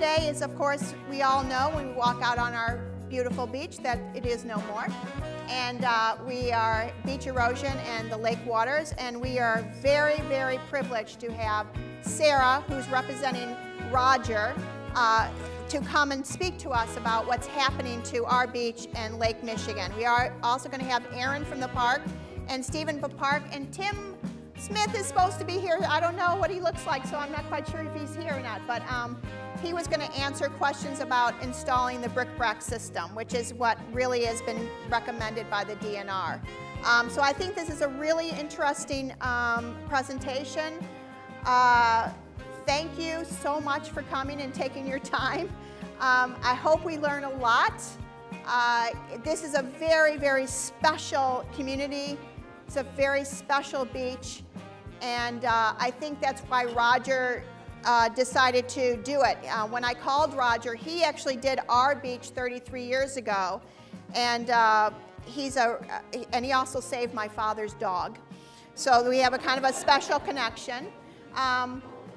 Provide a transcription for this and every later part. today is, of course, we all know when we walk out on our beautiful beach that it is no more. And we are beach erosion and the lake waters, and we are very, very privileged to have Sarah, who's representing Roger, to come and speak to us about what's happening to our beach and Lake Michigan. We are also going to have Erin from the park, and Steven from the park, and Tim Smith is supposed to be here. I don't know what he looks like, so I'm not quite sure if he's here or not, but he was going to answer questions about installing the Brickbrack system, which is what really has been recommended by the DNR. So I think this is a really interesting presentation. Thank you so much for coming and taking your time. I hope we learn a lot. This is a very, very special community. It's a very special beach, and I think that's why Roger decided to do it. When I called Roger, he actually did our beach 33 years ago, and he also saved my father's dog. So we have a kind of a special connection.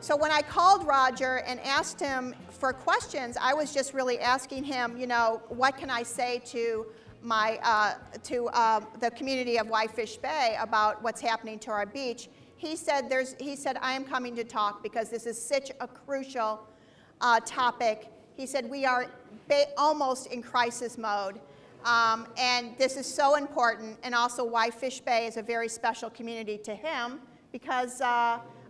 So when I called Roger and asked him for questions, I was just really asking him, you know, what can I say to my the community of Whitefish Bay about what's happening to our beach. He said, I am coming to talk because this is such a crucial topic. He said, we are almost in crisis mode, and this is so important. And also, Whitefish Bay is a very special community to him because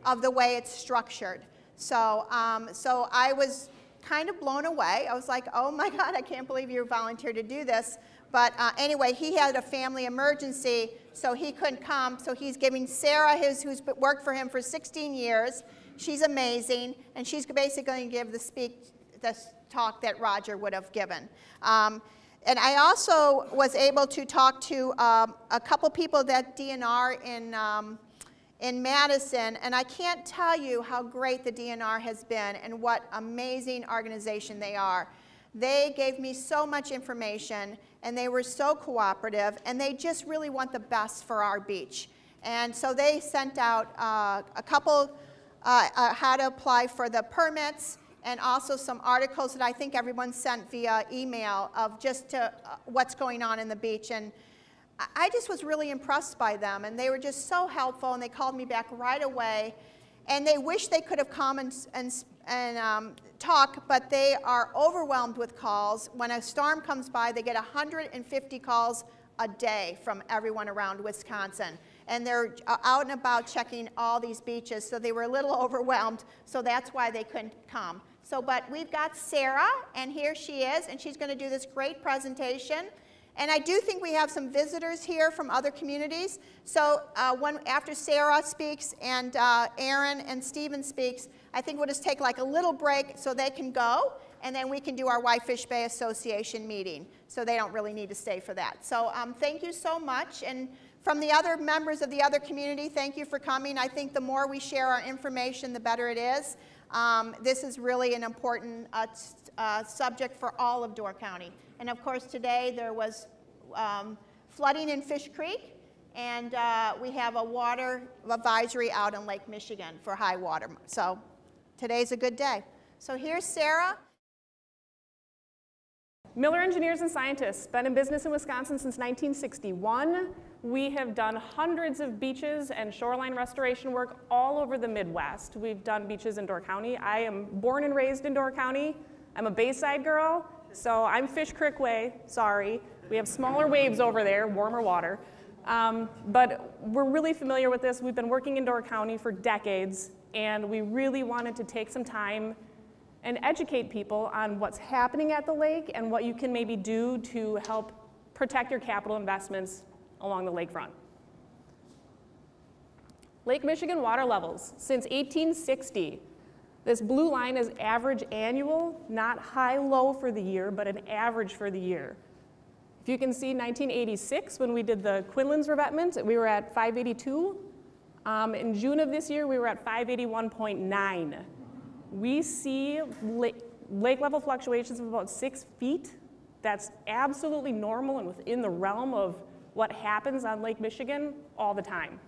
of the way it's structured. So, so I was kind of blown away. I was like, oh my God, I can't believe you volunteered to do this. But anyway, he had a family emergency, so he couldn't come. So he's giving Sarah, who's worked for him for 16 years. She's amazing, and she's basically going to give the talk that Roger would have given. And I also was able to talk to a couple people that DNR in Madison, and I can't tell you how great the DNR has been and what amazing organization they are. They gave me so much information, and they were so cooperative, and they just really want the best for our beach. And so they sent out a couple how to apply for the permits, and also some articles that I think everyone sent via email of just to, what's going on in the beach. And I just was really impressed by them, and they were just so helpful, and they called me back right away. And they wish they could have come and talk, but they are overwhelmed with calls. When a storm comes by, they get 150 calls a day from everyone around Wisconsin. And they're out and about checking all these beaches, so they were a little overwhelmed, so that's why they couldn't come. So, but we've got Sarah, and here she is, and she's going to do this great presentation. And I do think we have some visitors here from other communities. So after Sarah speaks and Erin and Steven speaks, I think we'll just take like a little break so they can go, and then we can do our Whitefish Bay Association meeting. So they don't really need to stay for that. So thank you so much. And from the other members of the other community, thank you for coming. I think the more we share our information, the better it is. This is really an important subject for all of Door County. And of course, today there was flooding in Fish Creek, and we have a water advisory out in Lake Michigan for high water. So today's a good day. So here's Sarah. Miller Engineers and Scientists, been in business in Wisconsin since 1961. We have done hundreds of beaches and shoreline restoration work all over the Midwest. We've done beaches in Door County. I am born and raised in Door County. I'm a Bayside girl, so I'm Fish Creek way, sorry. We have smaller waves over there, warmer water. But we're really familiar with this. We've been working in Door County for decades, and we really wanted to take some time and educate people on what's happening at the lake and what you can maybe do to help protect your capital investments along the lakefront. Lake Michigan water levels since 1860. This blue line is average annual, not high-low for the year, but an average for the year. If you can see 1986, when we did the Quinlan's revetment, we were at 582. In June of this year, we were at 581.9. We see lake level fluctuations of about 6 feet. That's absolutely normal and within the realm of what happens on Lake Michigan all the time.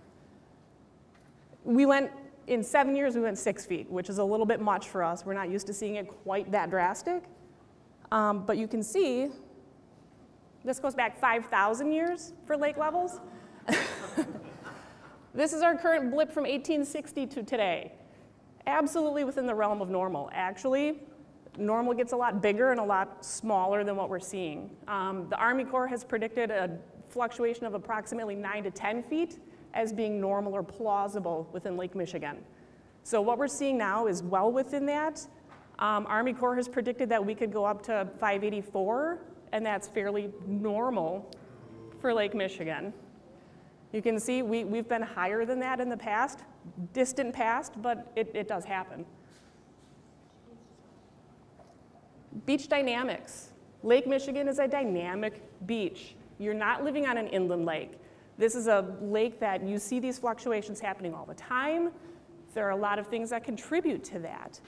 We went In 7 years, we went 6 feet, which is a little bit much for us. We're not used to seeing it quite that drastic. But you can see, this goes back 5,000 years for lake levels. This is our current blip from 1860 to today. Absolutely within the realm of normal. Actually, normal gets a lot bigger and a lot smaller than what we're seeing. The Army Corps has predicted a fluctuation of approximately 9 to 10 feet as being normal or plausible within Lake Michigan. So what we're seeing now is well within that. Army Corps has predicted that we could go up to 584, and that's fairly normal for Lake Michigan. You can see we've been higher than that in the past, distant past, but it does happen. Beach dynamics. Lake Michigan is a dynamic beach. You're not living on an inland lake. This is a lake that you see these fluctuations happening all the time. There are a lot of things that contribute to that.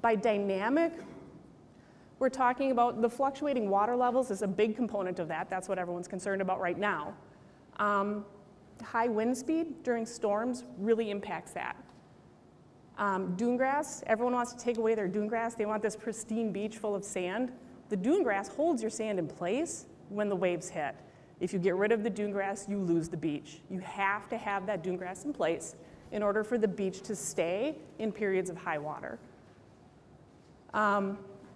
By dynamic, we're talking about the fluctuating water levels is a big component of that. That's what everyone's concerned about right now. High wind speed during storms really impacts that. Dune grass, everyone wants to take away their dune grass. They want this pristine beach full of sand. The dune grass holds your sand in place when the waves hit. If you get rid of the dune grass, you lose the beach. You have to have that dune grass in place in order for the beach to stay in periods of high water.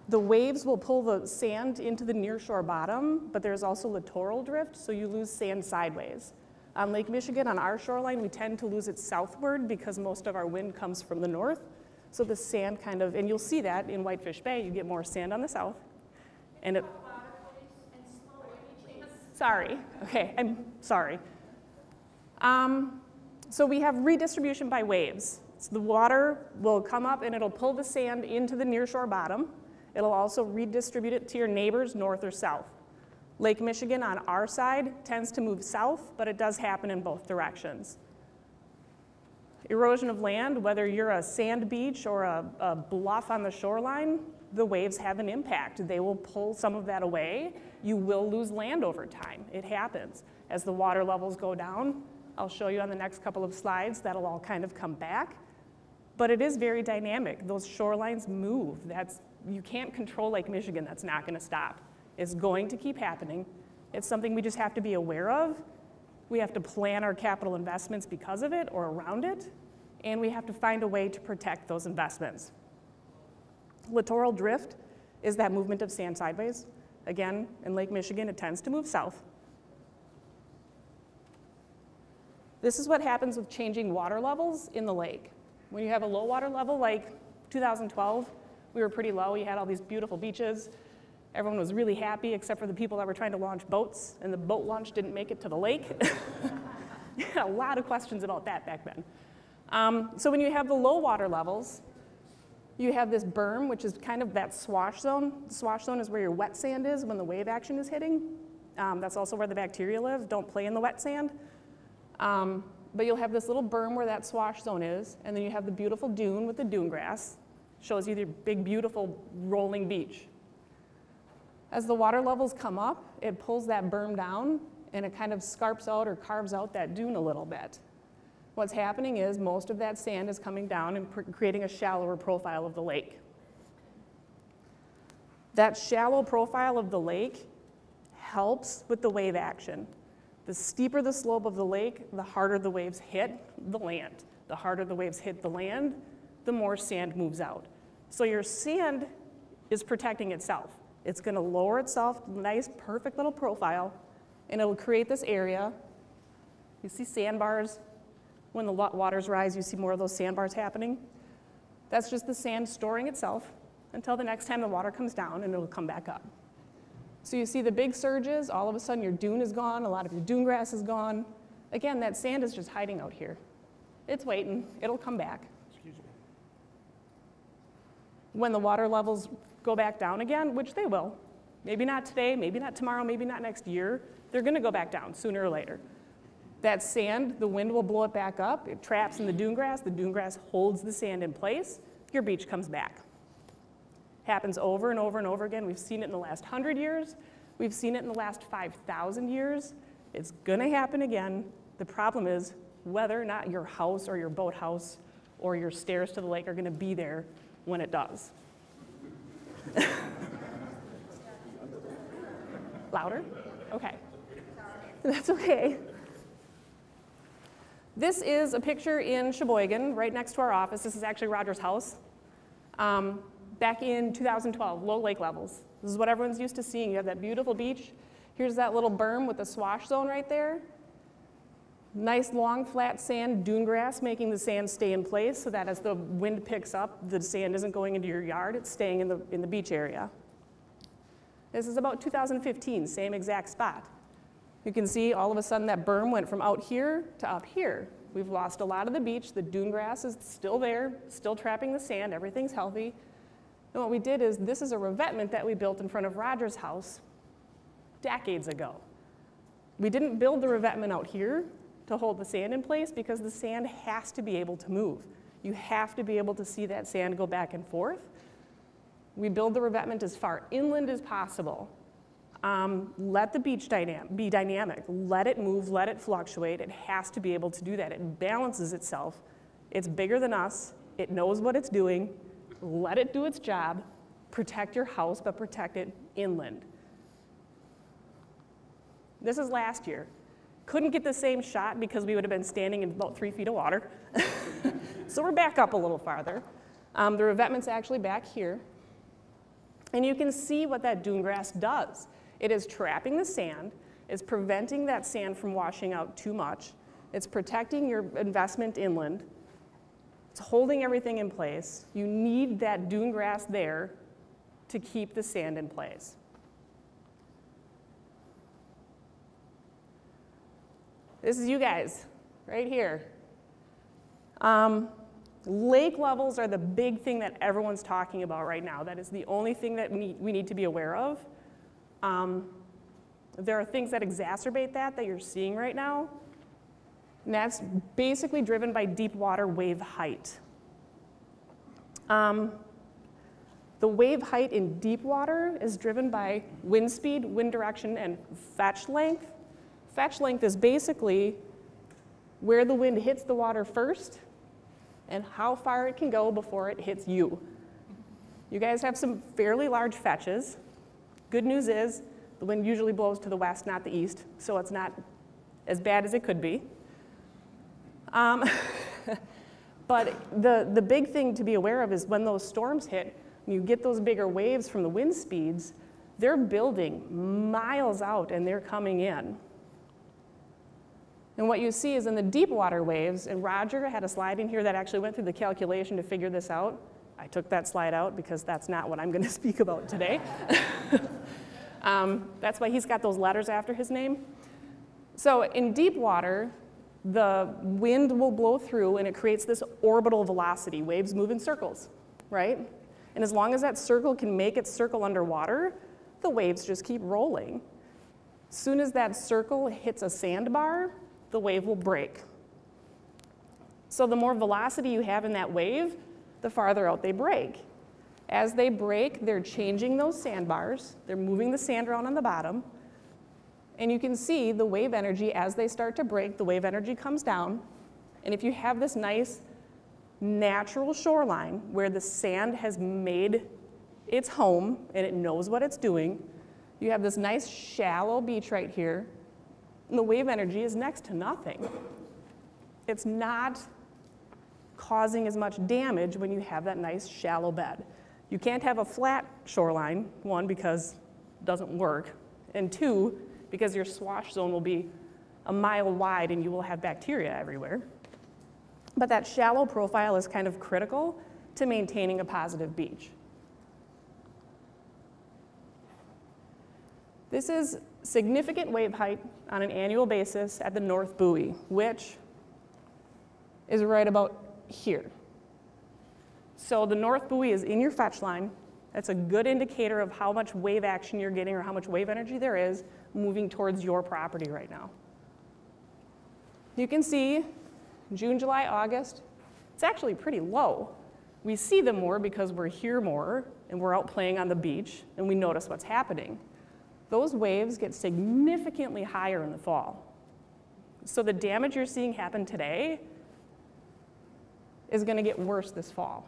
The waves will pull the sand into the nearshore bottom, but there's also littoral drift, so you lose sand sideways. On Lake Michigan, on our shoreline, we tend to lose it southward because most of our wind comes from the north. So the sand kind of, and you'll see that in Whitefish Bay, you get more sand on the south. And it, sorry, okay, I'm sorry. So we have redistribution by waves. So the water will come up and it'll pull the sand into the nearshore bottom. It'll also redistribute it to your neighbors north or south. Lake Michigan on our side tends to move south, but it does happen in both directions. Erosion of land, whether you're a sand beach or a bluff on the shoreline, the waves have an impact. They will pull some of that away. You will lose land over time. It happens. As the water levels go down, I'll show you on the next couple of slides, that'll all kind of come back. But it is very dynamic. Those shorelines move. You can't control Lake Michigan. That's not going to stop. It's going to keep happening. It's something we just have to be aware of. We have to plan our capital investments because of it or around it, and we have to find a way to protect those investments. Littoral drift is that movement of sand sideways. Again, in Lake Michigan, it tends to move south. This is what happens with changing water levels in the lake. When you have a low water level, like 2012, we were pretty low. You had all these beautiful beaches. Everyone was really happy except for the people that were trying to launch boats, and the boat launch didn't make it to the lake. A lot of questions about that back then. So when you have the low water levels, you have this berm, which is kind of that swash zone. The swash zone is where your wet sand is when the wave action is hitting. That's also where the bacteria live. Don't play in the wet sand. But you'll have this little berm where that swash zone is, and then you have the beautiful dune with the dune grass. Shows you the big, beautiful rolling beach. As the water levels come up, it pulls that berm down and it kind of scarps out or carves out that dune a little bit. What's happening is most of that sand is coming down and creating a shallower profile of the lake. That shallow profile of the lake helps with the wave action. The steeper the slope of the lake, the harder the waves hit the land. The harder the waves hit the land, the more sand moves out. So your sand is protecting itself. It's going to lower itself, nice, perfect little profile, and it'll create this area. You see sandbars. When the waters rise, you see more of those sandbars happening. That's just the sand storing itself until the next time the water comes down, and it'll come back up. So you see the big surges. All of a sudden, your dune is gone. A lot of your dune grass is gone. Again, that sand is just hiding out here. It's waiting. It'll come back. Excuse me. When the water levels go back down again, which they will. Maybe not today, maybe not tomorrow, maybe not next year. They're going to go back down sooner or later. That sand, the wind will blow it back up. It traps in the dune grass. The dune grass holds the sand in place. Your beach comes back. Happens over and over and over again. We've seen it in the last 100 years. We've seen it in the last 5,000 years. It's going to happen again. The problem is whether or not your house or your boathouse or your stairs to the lake are going to be there when it does. Louder? Okay. That's okay. This is a picture in Sheboygan, right next to our office. This is actually Roger's house. Back in 2012, low lake levels. This is what everyone's used to seeing. You have that beautiful beach. Here's that little berm with the swash zone right there. Nice long flat sand dune grass making the sand stay in place so that as the wind picks up, the sand isn't going into your yard, it's staying in the beach area. This is about 2015, same exact spot. You can see all of a sudden that berm went from out here to up here. We've lost a lot of the beach. The dune grass is still there, still trapping the sand, everything's healthy. And what we did is, this is a revetment that we built in front of Roger's house decades ago. We didn't build the revetment out here to hold the sand in place because the sand has to be able to move. You have to be able to see that sand go back and forth. We build the revetment as far inland as possible. Let the beach be dynamic. Let it move, let it fluctuate. It has to be able to do that. It balances itself. It's bigger than us. It knows what it's doing. Let it do its job. Protect your house, but protect it inland. This is last year. Couldn't get the same shot because we would have been standing in about 3 feet of water. So we're back up a little farther. The revetment's actually back here. And you can see what that dune grass does. It is trapping the sand, it's preventing that sand from washing out too much, it's protecting your investment inland, it's holding everything in place. You need that dune grass there to keep the sand in place. This is you guys, right here. Lake levels are the big thing that everyone's talking about right now. That is the only thing that we need to be aware of. There are things that exacerbate that you're seeing right now. And that's basically driven by deep water wave height. The wave height in deep water is driven by wind speed, wind direction, and fetch length. Fetch length is basically where the wind hits the water first and how far it can go before it hits you. You guys have some fairly large fetches. Good news is the wind usually blows to the west, not the east, so it's not as bad as it could be. But the big thing to be aware of is when those storms hit, and you get those bigger waves from the wind speeds, they're building miles out and they're coming in. And what you see is in the deep water waves, and Roger had a slide in here that actually went through the calculation to figure this out. I took that slide out because that's not what I'm going to speak about today. That's why he's got those letters after his name. So in deep water, the wind will blow through and it creates this orbital velocity. Waves move in circles, right? And as long as that circle can make its circle underwater, the waves just keep rolling. As soon as that circle hits a sandbar, the wave will break. So the more velocity you have in that wave, the farther out they break. As they break, they're changing those sandbars, they're moving the sand around on the bottom, and you can see the wave energy, as they start to break, the wave energy comes down, and if you have this nice natural shoreline where the sand has made its home and it knows what it's doing, you have this nice shallow beach right here. And the wave energy is next to nothing. It's not causing as much damage when you have that nice shallow bed. You can't have a flat shoreline, one, because it doesn't work, and two, because your swash zone will be a mile wide and you will have bacteria everywhere. But that shallow profile is kind of critical to maintaining a positive beach. This is significant wave height on an annual basis at the north buoy, which is right about here. So the north buoy is in your fetch line. That's a good indicator of how much wave action you're getting or how much wave energy there is moving towards your property right now. You can see June, July, August, it's actually pretty low. We see them more because we're here more and we're out playing on the beach and we notice what's happening. Those waves get significantly higher in the fall. So the damage you're seeing happen today is going to get worse this fall.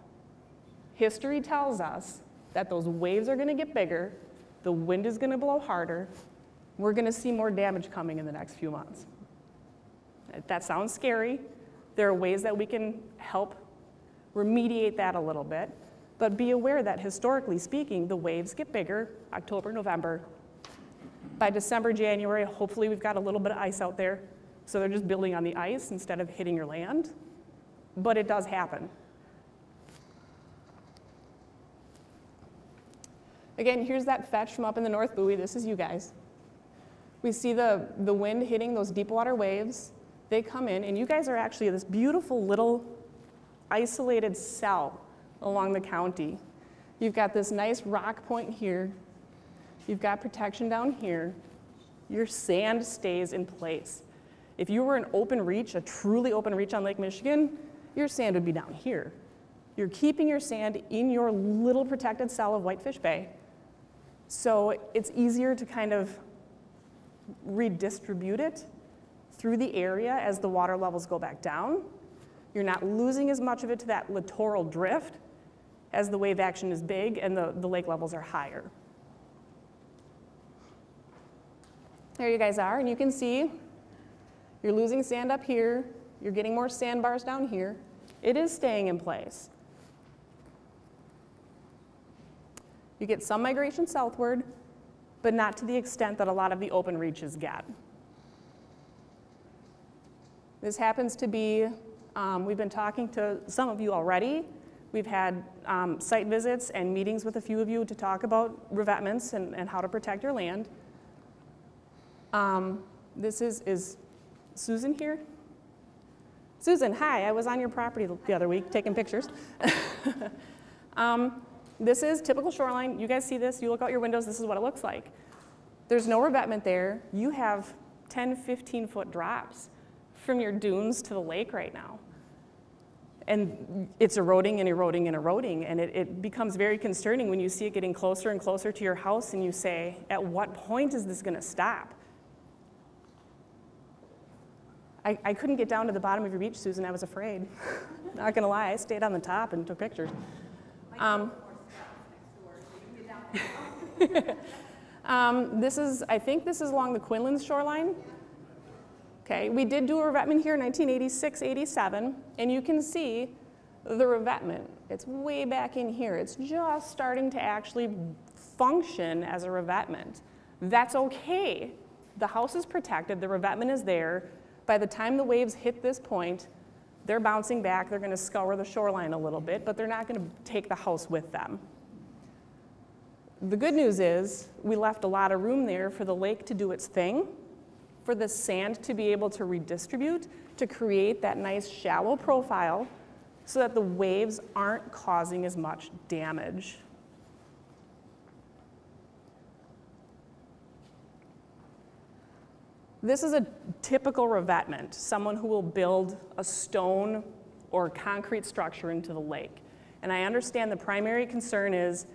History tells us that those waves are going to get bigger, the wind is going to blow harder, we're going to see more damage coming in the next few months. If that sounds scary, there are ways that we can help remediate that a little bit, but be aware that historically speaking, the waves get bigger October, November. By December, January, hopefully we've got a little bit of ice out there, so they're just building on the ice instead of hitting your land, but it does happen. Again, here's that fetch from up in the North Buoy. This is you guys. We see the wind hitting those deep water waves. They come in, and you guys are actually this beautiful little isolated cell along the county. You've got this nice rock point here. You've got protection down here. Your sand stays in place. If you were an open reach, a truly open reach on Lake Michigan, your sand would be down here. You're keeping your sand in your little protected cell of Whitefish Bay. So it's easier to kind of redistribute it through the area as the water levels go back down. You're not losing as much of it to that littoral drift as the wave action is big and the lake levels are higher. There you guys are, and you can see you're losing sand up here, you're getting more sandbars down here. It is staying in place. You get some migration southward, but not to the extent that a lot of the open reaches get. This happens to be, we've been talking to some of you already. We've had site visits and meetings with a few of you to talk about revetments and how to protect your land. This is Susan here? Susan, hi, I was on your property the other week taking pictures. This is typical shoreline. You guys see this, you look out your windows, this is what it looks like. There's no revetment there. You have 10, 15-foot drops from your dunes to the lake right now. And it's eroding and eroding and eroding, and it becomes very concerning when you see it getting closer and closer to your house and you say, at what point is this gonna stop? I couldn't get down to the bottom of your beach, Susan, I was afraid. Not gonna lie, I stayed on the top and took pictures. This is, I think this is along the Quinlan shoreline. Okay, we did do a revetment here in 1986, 87, and you can see the revetment. It's way back in here. It's just starting to actually function as a revetment. That's okay. The house is protected, the revetment is there. By the time the waves hit this point, they're bouncing back, they're gonna scour the shoreline a little bit, but they're not gonna take the house with them. The good news is we left a lot of room there for the lake to do its thing, for the sand to be able to redistribute, to create that nice shallow profile so that the waves aren't causing as much damage. This is a typical revetment, someone who will build a stone or concrete structure into the lake. And I understand the primary concern is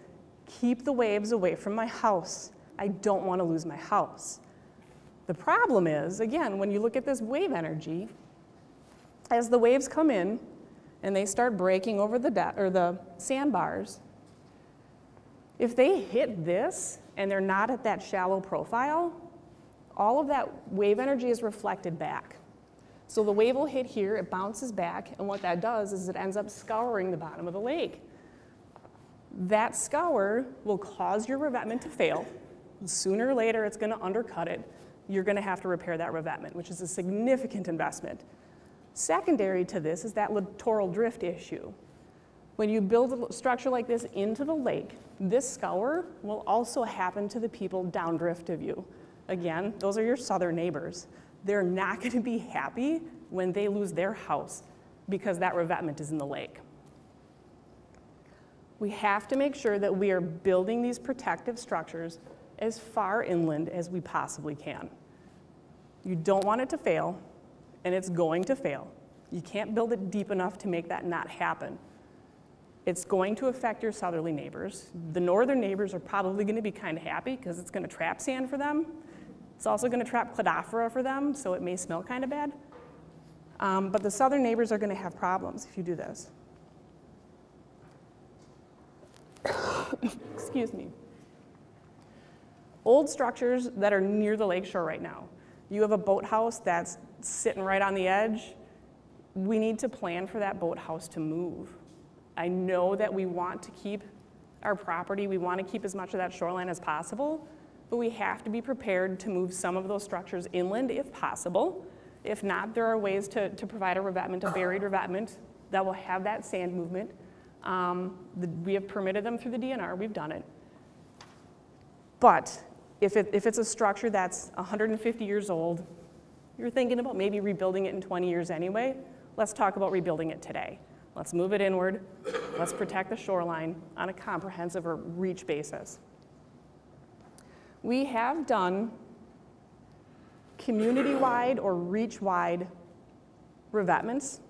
keep the waves away from my house. I don't want to lose my house. The problem is, again, when you look at this wave energy, as the waves come in and they start breaking over the sandbars, if they hit this and they're not at that shallow profile, all of that wave energy is reflected back. So the wave will hit here, it bounces back, and what that does is it ends up scouring the bottom of the lake. That scour will cause your revetment to fail. Sooner or later, it's gonna undercut it. You're gonna have to repair that revetment, which is a significant investment. Secondary to this is that littoral drift issue. When you build a structure like this into the lake, this scour will also happen to the people downdrift of you. Again, those are your southern neighbors. They're not going to be happy when they lose their house because that revetment is in the lake. We have to make sure that we are building these protective structures as far inland as we possibly can. You don't want it to fail, and it's going to fail. You can't build it deep enough to make that not happen. It's going to affect your southerly neighbors. The northern neighbors are probably going to be kind of happy because it's going to trap sand for them. It's also going to trap cladophora for them, so it may smell kind of bad. But the southern neighbors are going to have problems if you do this. Excuse me. Old structures that are near the lakeshore right now. You have a boathouse that's sitting right on the edge. We need to plan for that boathouse to move. I know that we want to keep our property, we want to keep as much of that shoreline as possible, but we have to be prepared to move some of those structures inland if possible. If not, there are ways to provide a revetment, a buried revetment that will have that sand movement. We have permitted them through the DNR, we've done it. But if it's a structure that's 150 years old, you're thinking about maybe rebuilding it in 20 years anyway, let's talk about rebuilding it today. Let's move it inward, let's protect the shoreline on a comprehensive or reach basis. We have done community-wide or reach-wide revetments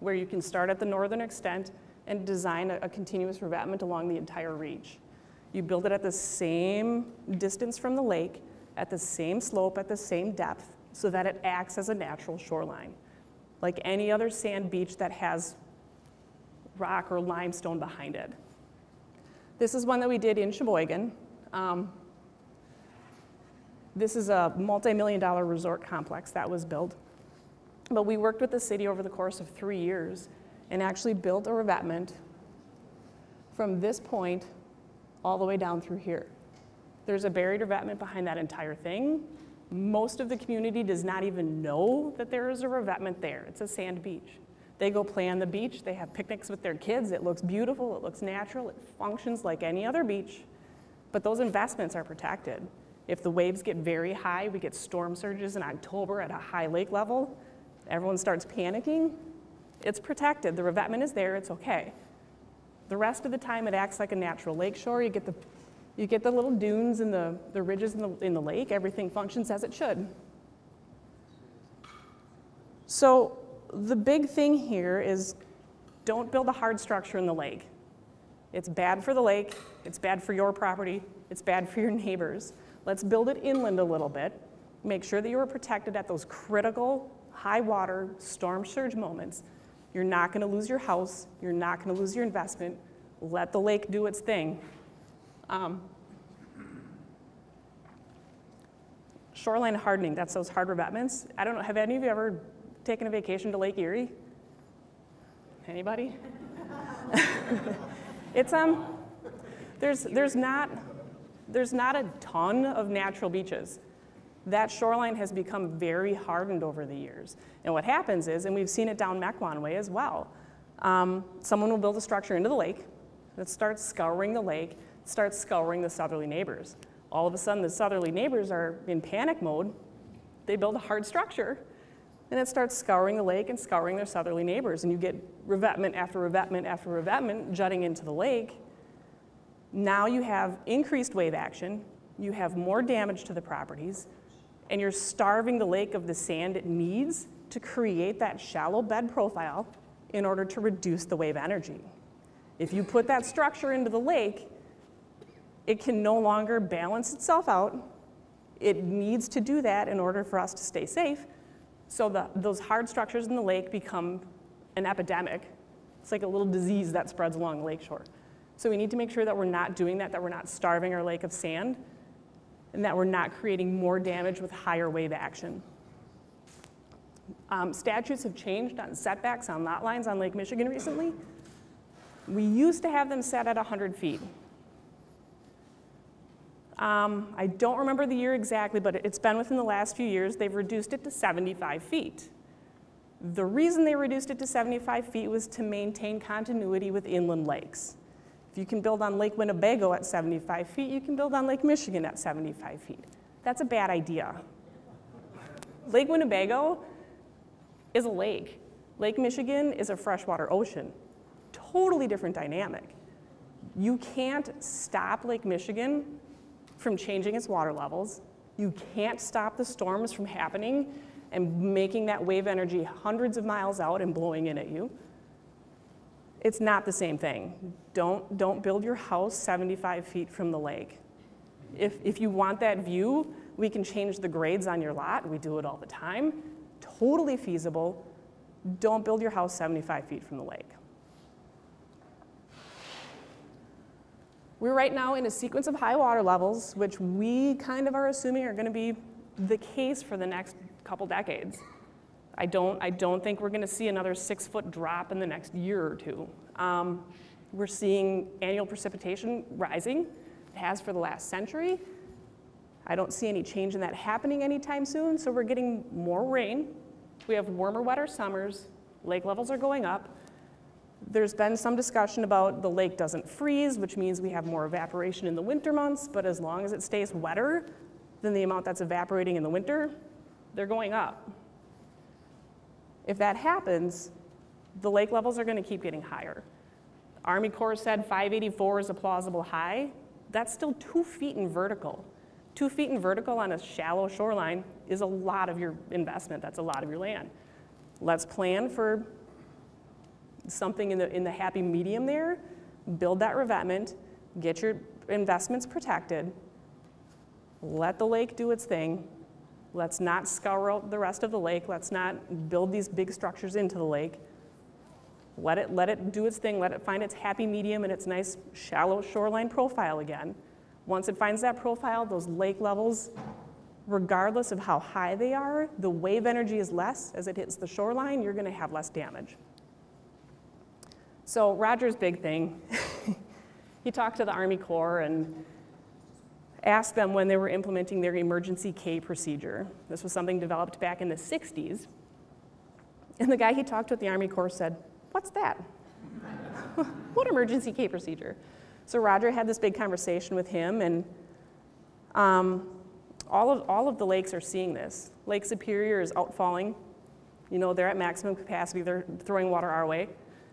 where you can start at the northern extent and design a continuous revetment along the entire reach. You build it at the same distance from the lake, at the same slope, at the same depth, so that it acts as a natural shoreline. Like any other sand beach that has rock or limestone behind it. This is one that we did in Sheboygan. This is a multi-million-dollar resort complex that was built. But we worked with the city over the course of 3 years and actually built a revetment from this point all the way down through here. There's a buried revetment behind that entire thing. Most of the community does not even know that there is a revetment there. It's a sand beach. They go play on the beach. They have picnics with their kids. It looks beautiful. It looks natural. It functions like any other beach. But those investments are protected. If the waves get very high, we get storm surges in October at a high lake level, everyone starts panicking. It's protected. The revetment is there. It's okay. The rest of the time, it acts like a natural lakeshore. You get the little dunes and the ridges in the lake. Everything functions as it should. So the big thing here is don't build a hard structure in the lake. It's bad for the lake. It's bad for your property. It's bad for your neighbors. Let's build it inland a little bit. Make sure that you are protected at those critical high water storm surge moments. You're not going to lose your house. You're not going to lose your investment. Let the lake do its thing. Shoreline hardening, that's those hard revetments. I don't know, have any of you ever taken a vacation to Lake Erie? Anybody? It's there's not a ton of natural beaches. That shoreline has become very hardened over the years. And what happens is, and we've seen it down Mequon way as well, someone will build a structure into the lake that starts scouring the lake, starts scouring the southerly neighbors. All of a sudden, the southerly neighbors are in panic mode. They build a hard structure, and it starts scouring the lake and scouring their southerly neighbors, and you get revetment after revetment after revetment jutting into the lake. Now you have increased wave action, you have more damage to the properties, and you're starving the lake of the sand it needs to create that shallow bed profile in order to reduce the wave energy. If you put that structure into the lake, it can no longer balance itself out. It needs to do that in order for us to stay safe. So those hard structures in the lake become an epidemic. It's like a little disease that spreads along the lakeshore. So we need to make sure that we're not doing that we're not starving our lake of sand, and that we're not creating more damage with higher wave action. Statutes have changed on setbacks on lot lines on Lake Michigan recently. We used to have them set at 100 feet. I don't remember the year exactly, but it's been within the last few years. They've reduced it to 75 feet. The reason they reduced it to 75 feet was to maintain continuity with inland lakes. If you can build on Lake Winnebago at 75 feet, you can build on Lake Michigan at 75 feet. That's a bad idea. Lake Winnebago is a lake. Lake Michigan is a freshwater ocean. Totally different dynamic. You can't stop Lake Michigan from changing its water levels. You can't stop the storms from happening and making that wave energy hundreds of miles out and blowing in at you. It's not the same thing. Don't build your house 75 feet from the lake. If you want that view, we can change the grades on your lot. We do it all the time. Totally feasible. don't build your house 75 feet from the lake. We're right now in a sequence of high water levels, which we kind of are assuming are going to be the case for the next couple decades. I don't think we're going to see another 6-foot drop in the next year or two. We're seeing annual precipitation rising. It has for the last century. I don't see any change in that happening anytime soon, so we're getting more rain. We have warmer, wetter summers. Lake levels are going up. There's been some discussion about the lake doesn't freeze, which means we have more evaporation in the winter months, but as long as it stays wetter than the amount that's evaporating in the winter, they're going up. If that happens, the lake levels are going to keep getting higher. Army Corps said 584 is a plausible high. That's still 2 feet in vertical. 2 feet in vertical on a shallow shoreline is a lot of your investment. That's a lot of your land. Let's plan for something in the happy medium there. Build that revetment. Get your investments protected. Let the lake do its thing. Let's not scour out the rest of the lake. Let's not build these big structures into the lake. Let it do its thing. Let it find its happy medium and its nice shallow shoreline profile again. Once it finds that profile, those lake levels, regardless of how high they are, the wave energy is less. As it hits the shoreline, you're going to have less damage. So Roger's big thing, he talked to the Army Corps and asked them when they were implementing their emergency K procedure. This was something developed back in the 60s. And the guy he talked to at the Army Corps said, "What's that? What emergency K procedure?" So Roger had this big conversation with him, and all of the lakes are seeing this. Lake Superior is outfalling. You know, they're at maximum capacity. They're throwing water our way.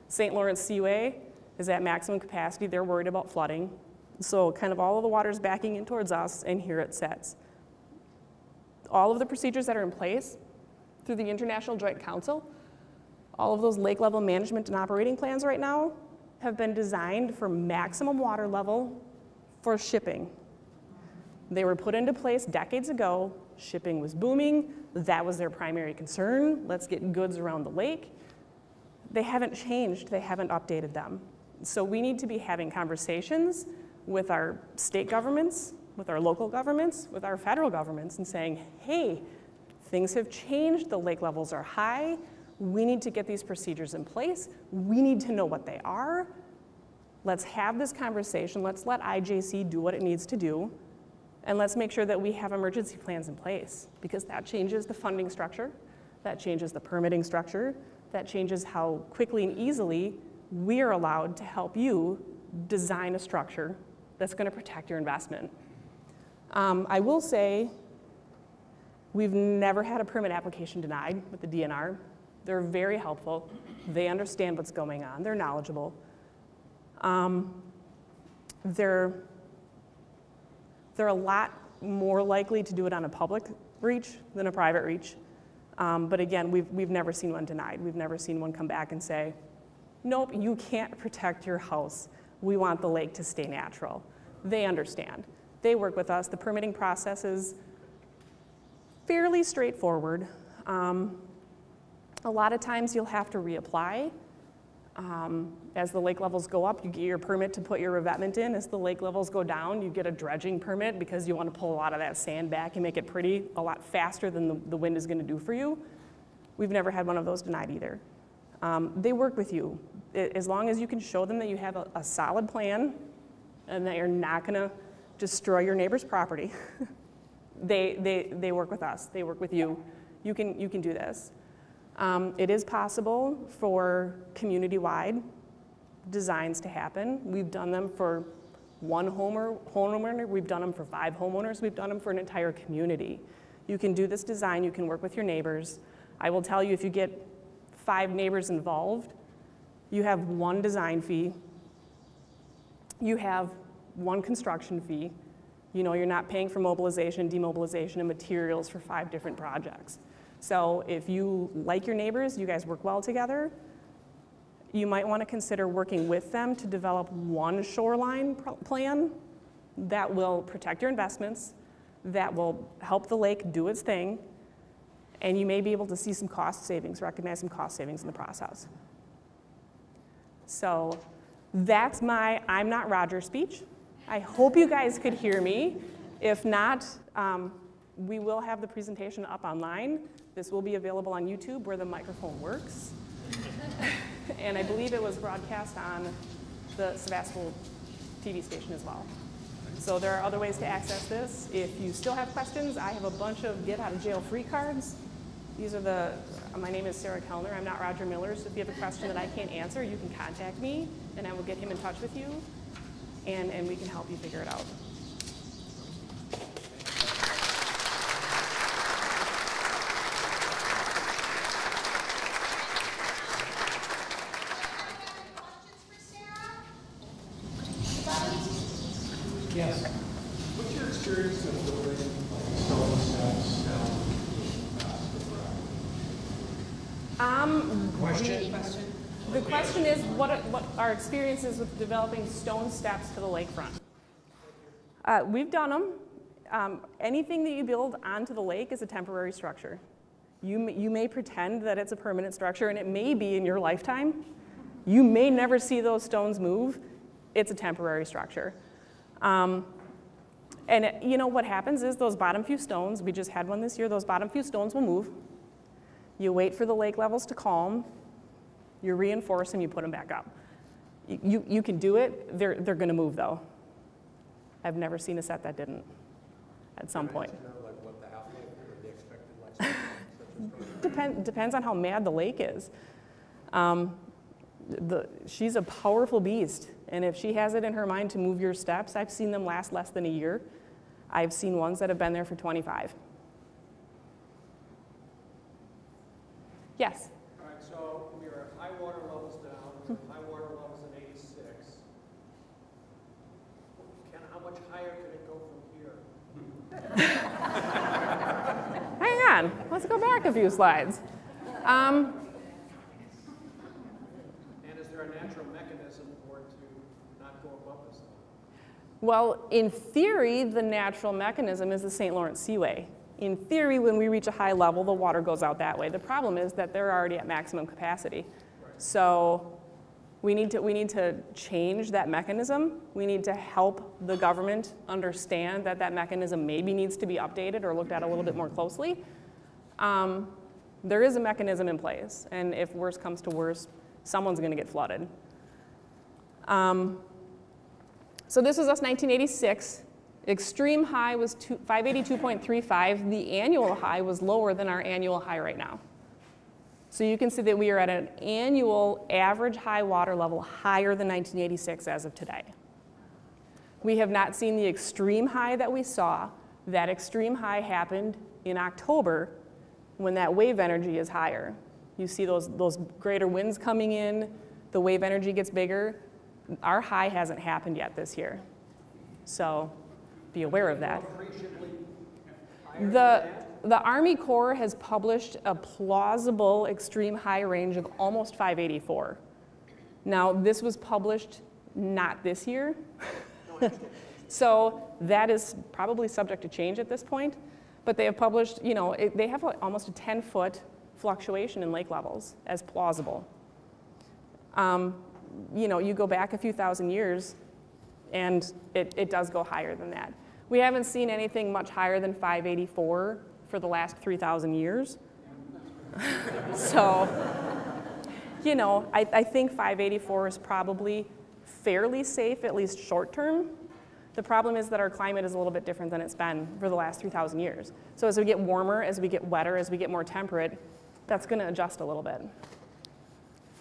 St. Lawrence Seaway is at maximum capacity. They're worried about flooding. So kind of all of the water's backing in towards us, and here it sets. All of the procedures that are in place through the International Joint Council, all of those lake level management and operating plans right now have been designed for maximum water level for shipping. They were put into place decades ago. Shipping was booming. That was their primary concern. Let's get goods around the lake. They haven't changed. They haven't updated them. So we need to be having conversations with our state governments, with our local governments, with our federal governments, and saying, hey, things have changed, the lake levels are high, we need to get these procedures in place, we need to know what they are, let's have this conversation, let's let IJC do what it needs to do, and let's make sure that we have emergency plans in place, because that changes the funding structure, that changes the permitting structure, that changes how quickly and easily we are allowed to help you design a structure that's going to protect your investment. I will say we've never had a permit application denied with the DNR. They're very helpful. They understand what's going on. They're knowledgeable. They're a lot more likely to do it on a public reach than a private reach. But again, we've never seen one denied. We've never seen one come back and say, nope, you can't protect your house. We want the lake to stay natural. They understand. They work with us. The permitting process is fairly straightforward. A lot of times you'll have to reapply. As the lake levels go up, you get your permit to put your revetment in. As the lake levels go down, you get a dredging permit because you want to pull a lot of that sand back and make it pretty a lot faster than the wind is going to do for you. We've never had one of those denied either. They work with you. As long as you can show them that you have a solid plan and that you're not going to destroy your neighbor's property, they work with us. They work with you. You can do this. It is possible for community-wide designs to happen. We've done them for one homeowner. We've done them for 5 homeowners. We've done them for an entire community. You can do this design. You can work with your neighbors. I will tell you, if you get 5 neighbors involved, you have 1 design fee, you have 1 construction fee. You know, you're not paying for mobilization, demobilization, and materials for 5 different projects. So if you like your neighbors, you guys work well together, you might want to consider working with them to develop 1 shoreline plan that will protect your investments, that will help the lake do its thing, and you may be able to see some cost savings, recognize some cost savings in the process. So that's my I'm not Roger speech. I hope you guys could hear me. If not, we will have the presentation up online. This will be available on YouTube where the microphone works. And I believe it was broadcast on the Sevastopol TV station as well. So there are other ways to access this. If you still have questions, I have a bunch of get out of jail free cards. These are the, my name is Sara Kellner, I'm not Roger Miller, so if you have a question that I can't answer, you can contact me and I will get him in touch with you and we can help you figure it out. Our experiences with developing stone steps to the lakefront. We've done them. Anything that you build onto the lake is a temporary structure. You may pretend that it's a permanent structure, and it may be in your lifetime. You may never see those stones move. It's a temporary structure. And it, you know what happens is those bottom few stones, we just had one this year, those bottom few stones will move. You wait for the lake levels to calm, you reinforce and you put them back up. You can do it, they're gonna move though. I've never seen a set that didn't at some point. Depends on how mad the lake is. She's a powerful beast, and if she has it in her mind to move your steps, I've seen them last less than a year. I've seen ones that have been there for 25. Yes? All right, so we are at high water levels down, high water levels. Much higher could it go from here? Hang on, let's go back a few slides. And is there a natural mechanism for it to not go above us? Well, in theory, the natural mechanism is the St. Lawrence Seaway. In theory, when we reach a high level, the water goes out that way. The problem is that they're already at maximum capacity. Right. So we need to change that mechanism. We need to help the government understand that that mechanism maybe needs to be updated or looked at a little bit more closely. There is a mechanism in place, and if worse comes to worse, someone's gonna get flooded. So this was us 1986. Extreme high was 582.35. The annual high was lower than our annual high right now. So you can see that we are at an annual average high water level higher than 1986 as of today. We have not seen the extreme high that we saw. That extreme high happened in October when that wave energy is higher. You see those greater winds coming in, the wave energy gets bigger. Our high hasn't happened yet this year. So be aware of that. The Army Corps has published a plausible extreme high range of almost 584. Now, this was published not this year, so that is probably subject to change at this point, but they have published, you know, they have almost a 10-foot fluctuation in lake levels as plausible. You know, you go back a few thousand years, and it does go higher than that. We haven't seen anything much higher than 584. For the last 3,000 years. So, you know, I think 584 is probably fairly safe, at least short term. The problem is that our climate is a little bit different than it's been for the last 3,000 years. So as we get warmer, as we get wetter, as we get more temperate, that's gonna adjust a little bit.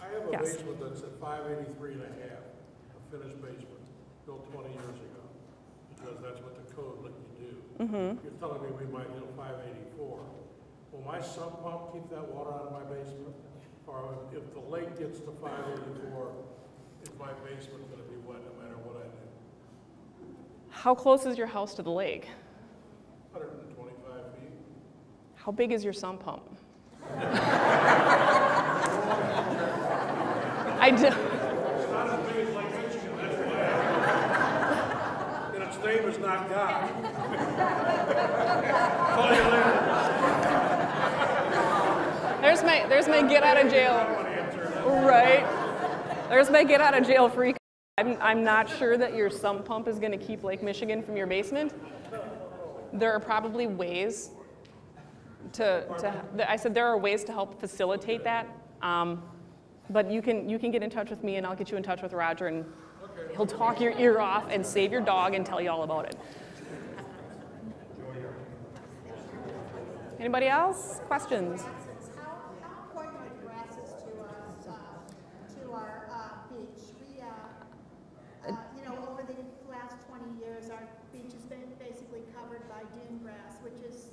I have a basement that's at 583 and a half, a finished basement, built 20 years ago, because that's what the code let you do. Mm-hmm. You're telling me we might hit 584. Will my sump pump keep that water out of my basement? Or if the lake gets to 584, is my basement going to be wet no matter what I do? How close is your house to the lake? 125 feet. How big is your sump pump? It's not as big as Lake Michigan, that's why. And its name is not God. There's my get out of jail. Right. There's my get out of jail free. I'm not sure that your sump pump is going to keep Lake Michigan from your basement. There are probably ways to help facilitate that. But you can get in touch with me, and I'll get you in touch with Roger, and he'll talk your ear off and save your dog and tell you all about it. Anybody else? Questions? How important are grasses to our beach? Over the last 20 years, our beach has been basically covered by dune grass, which is,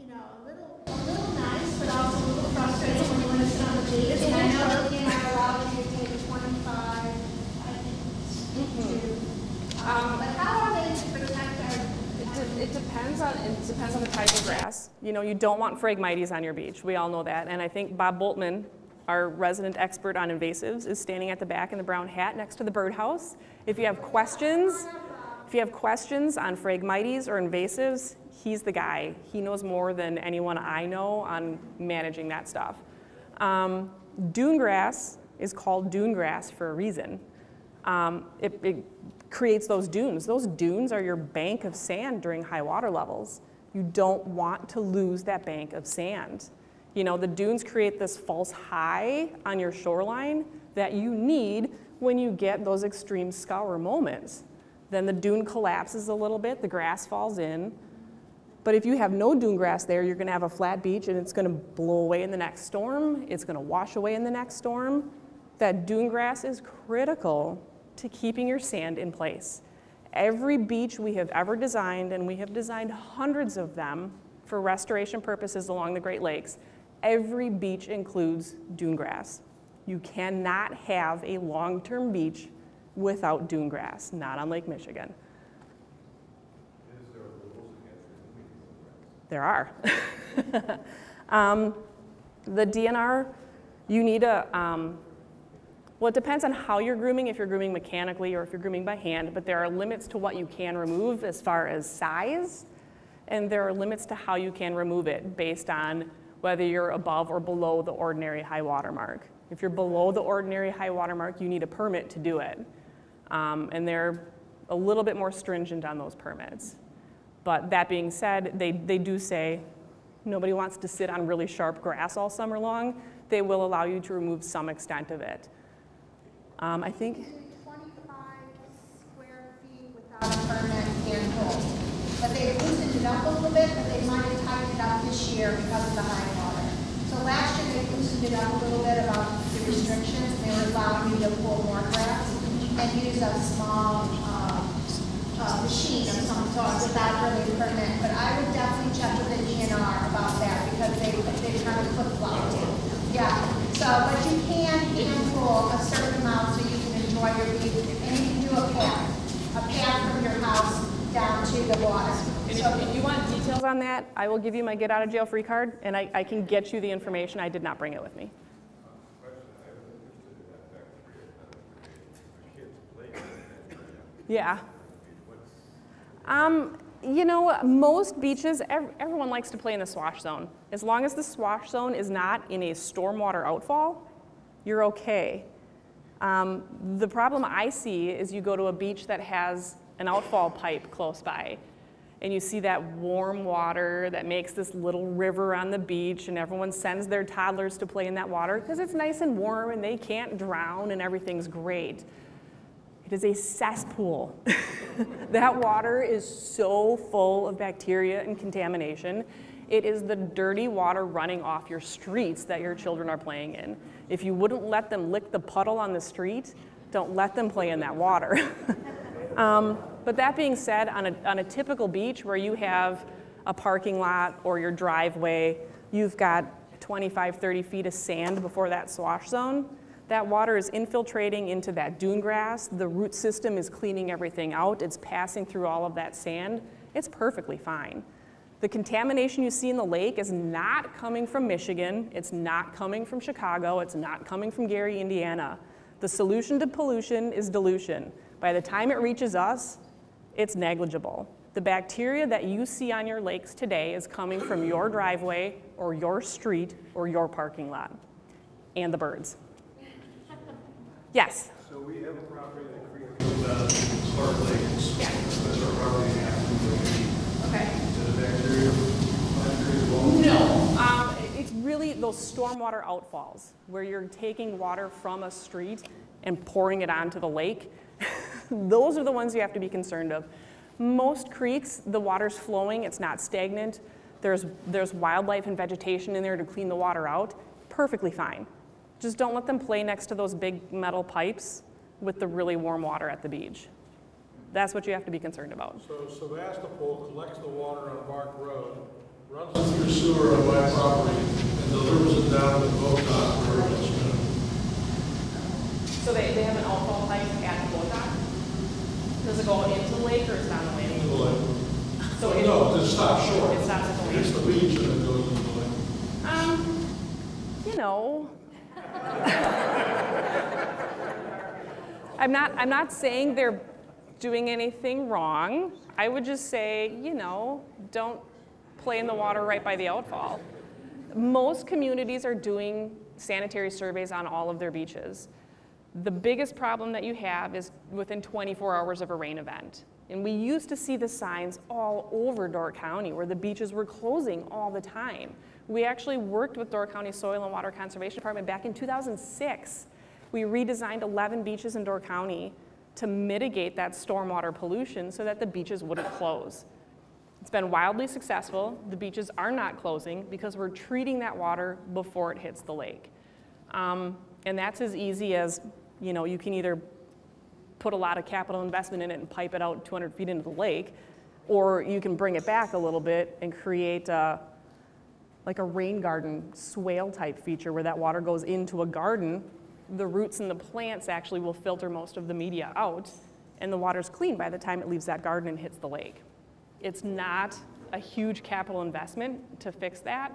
a little nice, but also a little frustrating when you want to sit on the beach. And I know DNR allowed you to take 25, I think, but how are they to protect our? It depends on the type of grass. You don't want Phragmites on your beach. We all know that. And I think Bob Boltman, our resident expert on invasives, is standing at the back in the brown hat next to the birdhouse. If you have questions on Phragmites or invasives, he's the guy. He knows more than anyone I know on managing that stuff. Dune grass is called dune grass for a reason. It creates those dunes. Those dunes are your bank of sand during high water levels. You don't want to lose that bank of sand. The dunes create this false high on your shoreline that you need when you get those extreme scour moments. Then the dune collapses a little bit, the grass falls in. But if you have no dune grass there, you're gonna have a flat beach, and it's gonna blow away in the next storm, it's gonna wash away in the next storm. That dune grass is critical to keeping your sand in place. Every beach we have ever designed, and we have designed hundreds of them for restoration purposes along the Great Lakes, every beach includes dune grass. You cannot have a long-term beach without dune grass, not on Lake Michigan. There are. The DNR, you need well, it depends on how you're grooming, if you're grooming mechanically or if you're grooming by hand, but there are limits to what you can remove as far as size, and there are limits to how you can remove it based on whether you're above or below the ordinary high water mark. If you're below the ordinary high water mark, you need a permit to do it. And they're a little bit more stringent on those permits. But that being said, they do say nobody wants to sit on really sharp grass all summer long. They will allow you to remove some extent of it. I think 25 square feet without a permanent handhold. But they've loosened it up a little bit, but they might have tightened it up this year because of the high water. So last year they loosened it up a little bit about the restrictions. They were allowing you to pull more grass and use a small machine of some sort without really permanent. But I would definitely check with the DNR about that because they kind of flip-flopped it. Yeah. So, but you can hand pull a certain amount so you can enjoy your beach, and you can do a path from your house down to the water. And so if you want details on that, I will give you my get out of jail free card, and I can get you the information. I did not bring it with me. Yeah. Most beaches, everyone likes to play in the swash zone. As long as the swash zone is not in a stormwater outfall, you're okay. The problem I see is you go to a beach that has an outfall pipe close by, and you see that warm water that makes this little river on the beach, and everyone sends their toddlers to play in that water because it's nice and warm and they can't drown and everything's great. It is a cesspool. That water is so full of bacteria and contamination. It is the dirty water running off your streets that your children are playing in. If you wouldn't let them lick the puddle on the street, don't let them play in that water. But that being said, on a typical beach where you have a parking lot or your driveway, you've got 25, 30 feet of sand before that swash zone. That water is infiltrating into that dune grass. The root system is cleaning everything out. It's passing through all of that sand. It's perfectly fine. The contamination you see in the lake is not coming from Michigan. It's not coming from Chicago. It's not coming from Gary, Indiana. The solution to pollution is dilution. By the time it reaches us, it's negligible. The bacteria that you see on your lakes today is coming from your driveway or your street or your parking lot, and the birds. Yes? So we have a property that creates Clark Lakes. Yeah. That's our property in Africa. Okay. Is it a bacteria? No. It's really those stormwater outfalls where you're taking water from a street and pouring it onto the lake. Those are the ones you have to be concerned of. Most creeks, the water's flowing, it's not stagnant. There's wildlife and vegetation in there to clean the water out. Perfectly fine. Just don't let them play next to those big metal pipes with the really warm water at the beach. That's what you have to be concerned about. So Sevastopol collects the water on Bark Road, runs it through sewer on my property, and delivers it down to the boat dock where it is going. So they have an outfall pipe at the boat dock? Does it go into the lake or is it on the lake? Into the lake. So no, it stops short. It stops at the lake. It's the beach and it goes into the lake. You know. I'm not saying they're doing anything wrong. I would just say, you know, don't play in the water right by the outfall. Most communities are doing sanitary surveys on all of their beaches. The biggest problem that you have is within 24 hours of a rain event. And we used to see the signs all over Door County where the beaches were closing all the time. We actually worked with Door County Soil and Water Conservation Department back in 2006. We redesigned 11 beaches in Door County to mitigate that stormwater pollution so that the beaches wouldn't close. It's been wildly successful. The beaches are not closing because we're treating that water before it hits the lake. And that's as easy as, you know, you can either put a lot of capital investment in it and pipe it out 200 feet into the lake, or you can bring it back a little bit and create like a rain garden swale type feature where that water goes into a garden. The roots and the plants actually will filter most of the media out, and the water's clean by the time it leaves that garden and hits the lake. It's not a huge capital investment to fix that,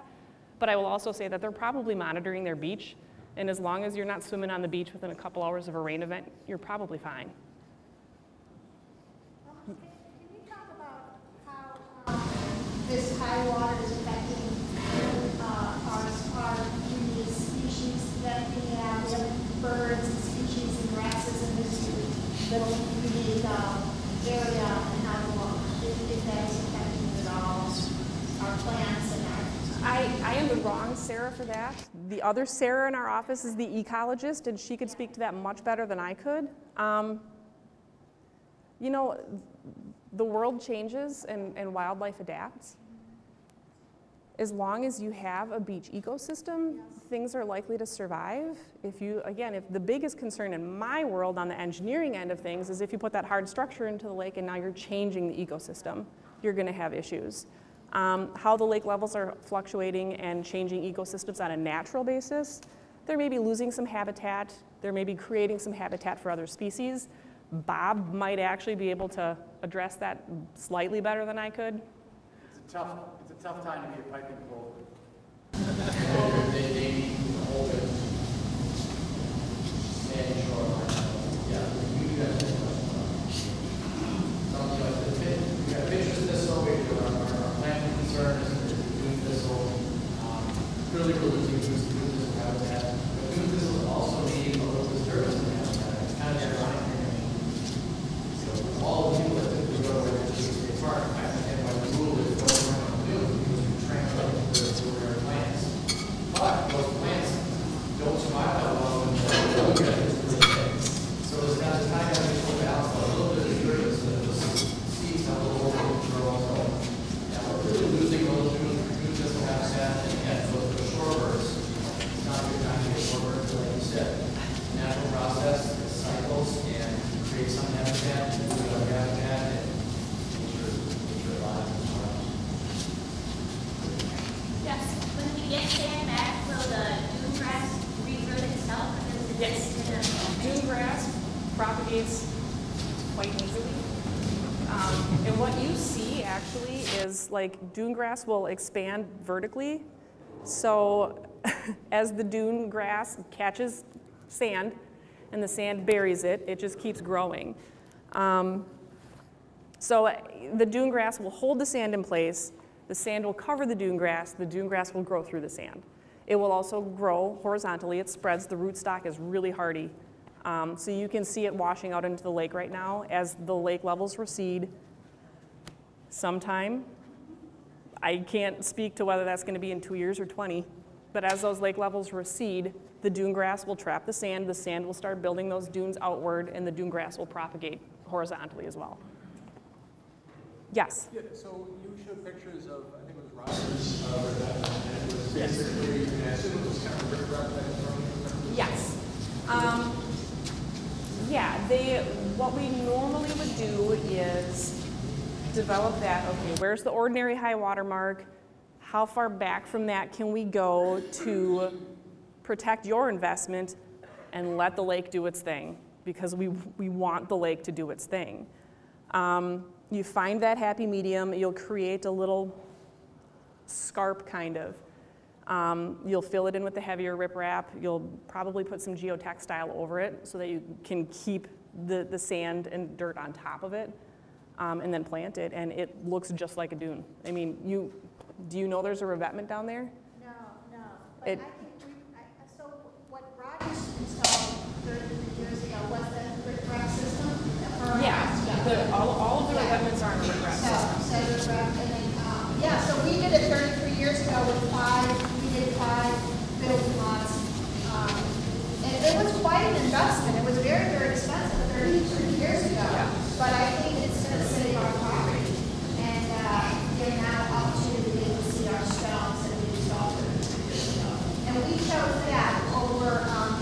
but I will also say that they're probably monitoring their beach. And as long as you're not swimming on the beach within a couple hours of a rain event, you're probably fine. Can you talk about how this high water is affecting our indigenous species that we have, birds and species and grasses in this little community area, and how if that is affecting at all our plants and our... I am the wrong Sarah for that. The other Sarah in our office is the ecologist, and she could speak to that much better than I could. You know, the world changes and wildlife adapts. As long as you have a beach ecosystem, things are likely to survive. If you, again, if the biggest concern in my world on the engineering end of things is if you put that hard structure into the lake and now you're changing the ecosystem, you're going to have issues. How the lake levels are fluctuating and changing ecosystems on a natural basis. There may be losing some habitat. There may be creating some habitat for other species. Bob might actually be able to address that slightly better than I could. It's a tough time to be a piping bowl. They need to hold it. Stand shoreline. Yeah, we do that. Something like the fish. We got fishes this way. Concerns doing thistle. Clearly, we're losing doing thistle habitat, but doing thistle is also needing a little disturbance in habitat. It's kind of ironic. So, all the people that think we go over to the state park, I understand why the rule is what we're going to do because we're trying to look for rare plants. But those plants don't survive that long until they get into the day. So, it's not just time to have a balance, but a little bit of disturbance that just seeds have a little overall. Losing those beautiful habitat and those shorebirds. It's not a good time to get shorebirds, like you said. The natural process, it cycles and creates some habitat, and lose other habitat, and nature alive as well. Yes. When you get sand back, will the dune grass regrow itself? Yes. Dune grass propagates quite easily. And what you see actually is like dune grass will expand vertically. So as the dune grass catches sand and the sand buries it, it just keeps growing. So the dune grass will hold the sand in place, the sand will cover the dune grass will grow through the sand. It will also grow horizontally, it spreads, the rootstock is really hardy. So you can see it washing out into the lake right now. As the lake levels recede sometime, I can't speak to whether that's going to be in 2 years or 20, but as those lake levels recede, the dune grass will trap the sand will start building those dunes outward, and the dune grass will propagate horizontally as well. Yes? Yeah, so you showed pictures of, I think it was Roger's, and it was basically, yes. It was kind of brickbrack. Yes. What we normally would do is develop that, okay, where's the ordinary high water mark? How far back from that can we go to protect your investment and let the lake do its thing? Because we want the lake to do its thing. You find that happy medium, you'll create a little scarp kind of. You'll fill it in with the heavier riprap, you'll probably put some geotextile over it so that you can keep the sand and dirt on top of it, and then plant it, and it looks just like a dune. I mean, do you know there's a revetment down there? No, no. But it, so what Roger installed 30 years ago was the brickbrack system? Yeah, all of the revetments are in the brickbrack system. So so we did it 33 years ago with we did five building lots. And it was quite an investment. It was very, very expensive 33 years ago. Yeah. But I think it's sort of sitting on property. And they're now up to be able to see ourselves and we installed them. And we chose that over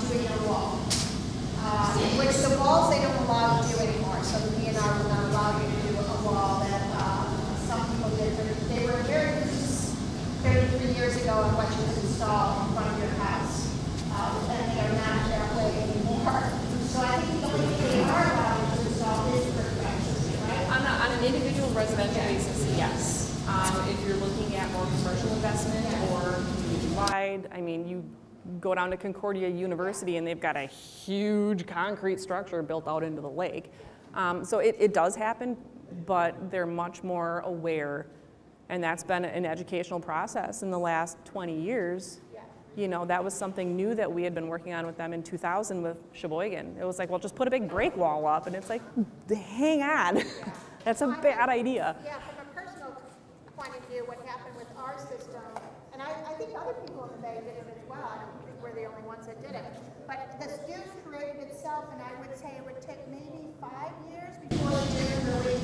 doing a wall. Which the walls they don't allow you to do anymore. So the DNR will not allow you to do a wall that some people did. They were very 33 years ago on what you could install in front of your house. And they are not that way anymore. So I think the only thing they are allowed to install is brickbrack, right? On an individual residential basis, yes. If you're looking at more commercial investment or wide, I mean, you go down to Concordia University and they've got a huge concrete structure built out into the lake. So it does happen, but they're much more aware, and that's been an educational process in the last 20 years. Yeah. You know, that was something new that we had been working on with them in 2000 with Sheboygan. It was like, well, just put a big break wall up, and it's like, hang on, yeah. That's a bad idea. Yeah, from a personal point of view, what happened with our system, and I think other people in the Bay did it as well. I don't think we're the only ones that did it. But the dune created itself, and I would say it would take maybe 5 years before the dune really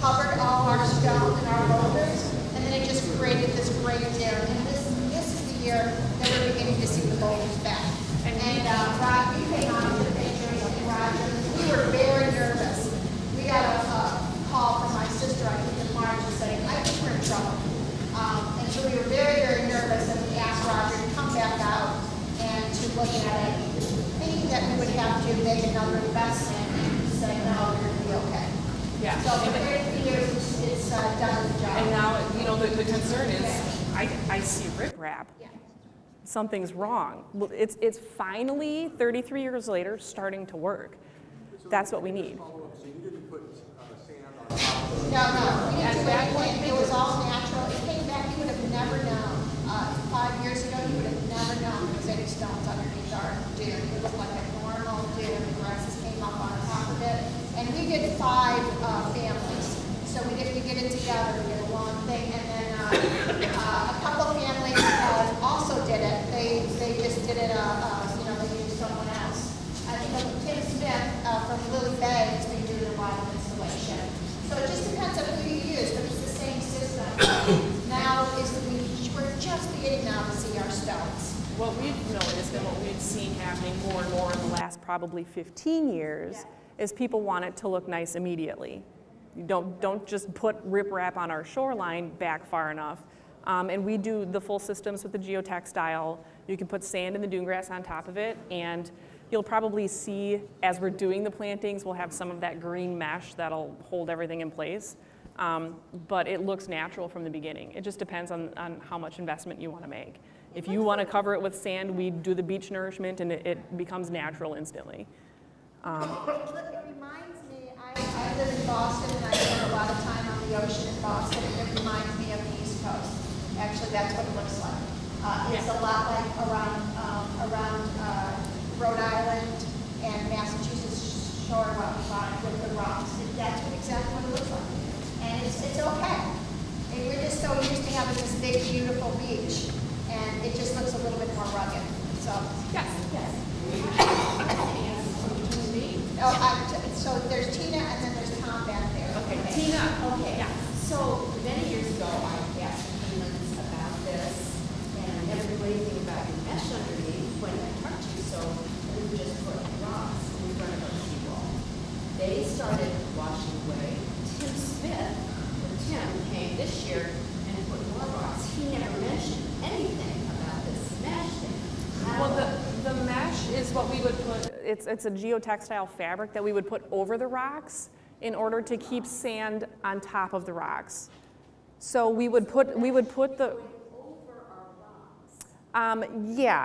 covered all our stone and our boulders, and then it just created this breakdown. And this is the year that we're beginning to see the boulders back. And Rob, you came on with the pictures, and Roger, we were very nervous. We got a call from my sister, I think in March, saying, I think we're in trouble. And so we were very, very nervous, and we asked Roger to come back out and to look at it, thinking that we would have to make another investment and say, no, we're going to be okay. Yeah. So for 33 years, it's done the job. And now, you know, the concern is, I see riprap. Yeah. Something's wrong. It's finally, 33 years later, starting to work. So that's what we need. So you didn't put sand on top of it? No, we didn't do anything. It was all natural. It came back. You would have never known. 5 years ago, you would have never known there was any stones underneath our dune. It looked like a normal dune. The grasses came up on top of it. And we did five families. So we didn't get it together. We did a long thing. And then a couple families also did it. They just did it, you know, they used someone else. I think Tim Smith from Lily Bay has been doing a lot of installation. So it just depends on who you use, but it's the same system. Now is that we're just beginning now to see our stones. What we've noticed and what we've seen happening more and more in the last probably 15 years is people want it to look nice immediately. You don't just put riprap on our shoreline back far enough. And we do the full systems with the geotextile. You can put sand and the dune grass on top of it, and you'll probably see as we're doing the plantings, we'll have some of that green mesh that'll hold everything in place. But it looks natural from the beginning. It just depends on how much investment you want to make. If you want to cover it with sand, we do the beach nourishment, and it becomes natural instantly. It reminds me, I I live in Boston, and I spend a lot of time on the ocean in Boston, and it reminds me of the East Coast. Actually, that's what it looks like. It's a lot like around Rhode Island and Massachusetts shore with the rocks. That's exactly what it looks like. And it's okay. And we're just so used to having this big, beautiful beach, and it just looks a little bit more rugged. So, yes. So there's Tina, and then there's Tom back there. Okay. Tina, okay. Yeah. So many years ago, I asked humans about this, and everybody thinks about your mesh underneath when I touch you. So we would just put rocks in front of our seawall. They started washing away. Tim Smith, or Tim, came this year and put more rocks. He never mentioned anything about this mesh thing. Well, the mesh is what we would put. It's a geotextile fabric that we would put over the rocks in order to keep sand on top of the rocks. So we would put the over our rocks.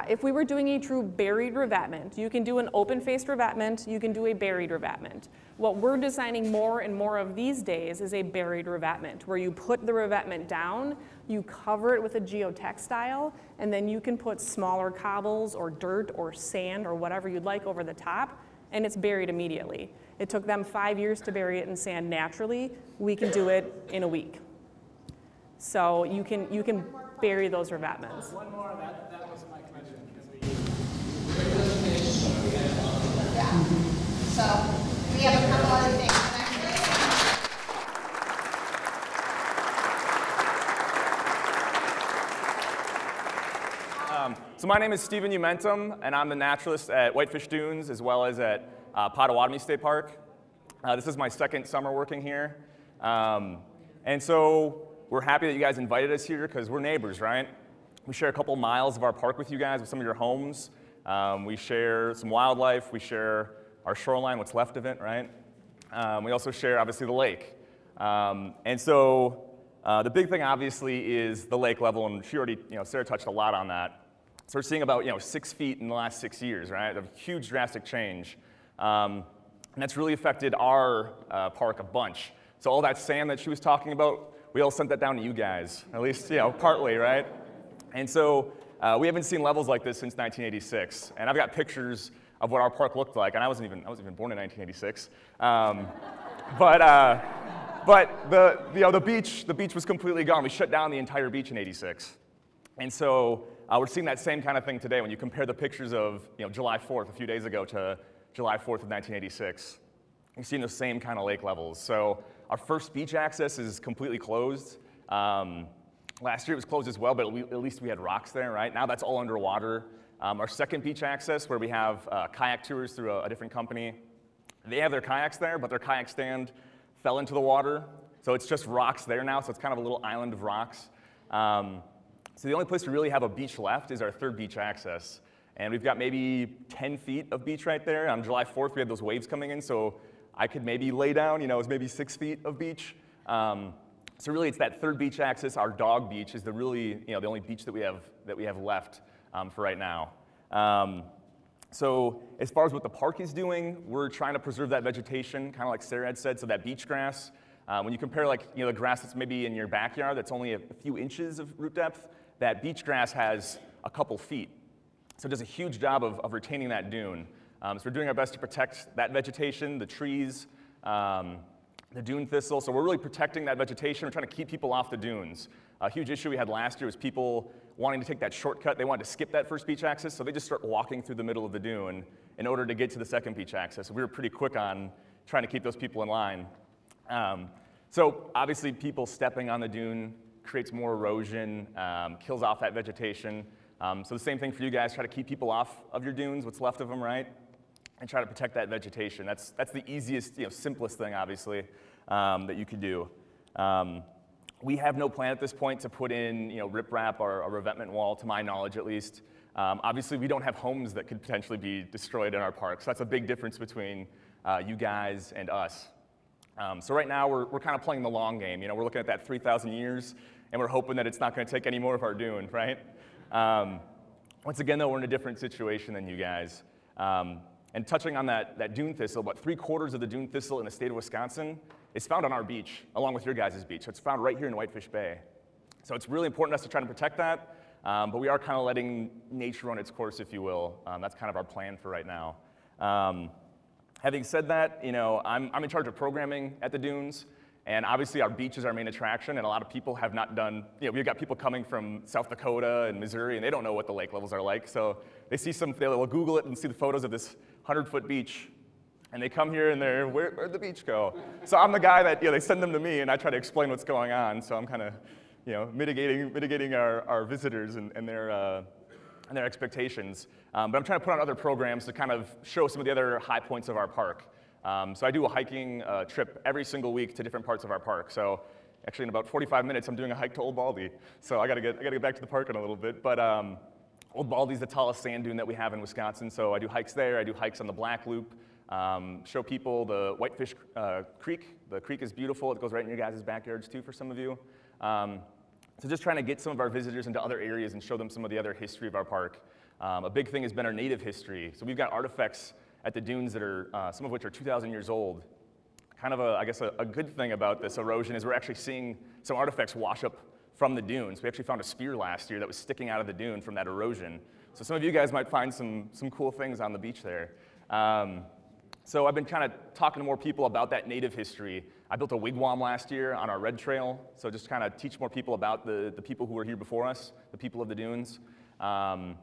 If we were doing a true buried revetment, you can do an open-faced revetment, you can do a buried revetment. What we're designing more and more of these days is a buried revetment, where you put the revetment down, you cover it with a geotextile, and then you can put smaller cobbles or dirt or sand or whatever you'd like over the top, and it's buried immediately. It took them 5 years to bury it in sand naturally. We can do it in a week. So you can bury those revetments. One more, that was my question. Yeah, so we have a couple other things. So my name is Steven Umentum, and I'm the naturalist at Whitefish Dunes as well as at Pottawatomie State Park. This is my second summer working here. And so we're happy that you guys invited us here because we're neighbors, right? We share a couple miles of our park with you guys, with some of your homes. We share some wildlife. We share our shoreline, what's left of it, right? We also share, obviously, the lake. And so the big thing, obviously, is the lake level, and she already, Sarah touched a lot on that. So we're seeing about 6 feet in the last 6 years, right? A huge drastic change. And that's really affected our park a bunch. So all that sand that she was talking about, we all sent that down to you guys, at least partly, right? And so we haven't seen levels like this since 1986. And I've got pictures of what our park looked like. And I wasn't even born in 1986. But the beach was completely gone. We shut down the entire beach in 86. And so we're seeing that same kind of thing today when you compare the pictures of July 4th, a few days ago, to July 4th of 1986. You're seeing those same kind of lake levels. So our first beach access is completely closed. Last year it was closed as well, but at least we had rocks there, right? Now that's all underwater. Our second beach access, where we have kayak tours through a different company, they have their kayaks there, but their kayak stand fell into the water. So it's just rocks there now, so it's kind of a little island of rocks. So the only place we really have a beach left is our third beach access. And we've got maybe 10 feet of beach right there. On July 4th, we had those waves coming in, so I could maybe lay down, it was maybe 6 feet of beach. So really, it's that third beach access, our dog beach, is the only beach that we have left for right now. So as far as what the park is doing, we're trying to preserve that vegetation, kind of like Sarah had said, so that beach grass. When you compare the grass that's maybe in your backyard that's only a few inches of root depth, that beach grass has a couple feet. So it does a huge job of retaining that dune. So we're doing our best to protect that vegetation, the trees, the dune thistle. So we're really protecting that vegetation. We're trying to keep people off the dunes. A huge issue we had last year was people wanting to take that shortcut. They wanted to skip that first beach access, so they just start walking through the middle of the dune in order to get to the second beach access. So we were pretty quick on trying to keep those people in line. So obviously, people stepping on the dune creates more erosion, kills off that vegetation. So the same thing for you guys, try to keep people off of your dunes, what's left of them, right? And try to protect that vegetation. That's the easiest, simplest thing, obviously, that you could do. We have no plan at this point to put in, riprap or a revetment wall, to my knowledge at least. Obviously, we don't have homes that could potentially be destroyed in our parks. So that's a big difference between you guys and us. So right now, we're kind of playing the long game. We're looking at that 3,000 years. And we're hoping that it's not going to take any more of our dune, right? Once again, though, we're in a different situation than you guys. And touching on that dune thistle, about 3/4 of the dune thistle in the state of Wisconsin is found on our beach, along with your guys' beach. So it's found right here in Whitefish Bay. So it's really important to us to try to protect that, but we are kind of letting nature run its course, if you will. That's kind of our plan for right now. Having said that, you know, I'm in charge of programming at the dunes, and obviously our beach is our main attraction, and a lot of people have not done, you know, we've got people coming from South Dakota and Missouri, and they don't know what the lake levels are like, so they'll Google it and see the photos of this 100-foot beach, and they come here and they're, where'd the beach go? So I'm the guy that, you know, they send them to me, and I try to explain what's going on, so I'm kind of, you know, mitigating our visitors and their expectations. But I'm trying to put on other programs to kind of show some of the other high points of our park. So I do a hiking trip every single week to different parts of our park. So actually in about 45 minutes, I'm doing a hike to Old Baldy. So I gotta get back to the park in a little bit. But Old Baldy's the tallest sand dune that we have in Wisconsin. So I do hikes there. I do hikes on the Black Loop. Show people the Whitefish Creek. The creek is beautiful. It goes right in your guys' backyards too for some of you. So just trying to get some of our visitors into other areas and show them some of the other history of our park. A big thing has been our native history. So we've got artifacts at the dunes that are, some of which are 2,000 years old. Kind of, I guess, a good thing about this erosion is we're actually seeing some artifacts wash up from the dunes. We actually found a spear last year that was sticking out of the dune from that erosion. So some of you guys might find some cool things on the beach there. So I've been kind of talking to more people about that native history. I built a wigwam last year on our red trail, so just kind of teach more people about the people who were here before us, the people of the dunes. I'm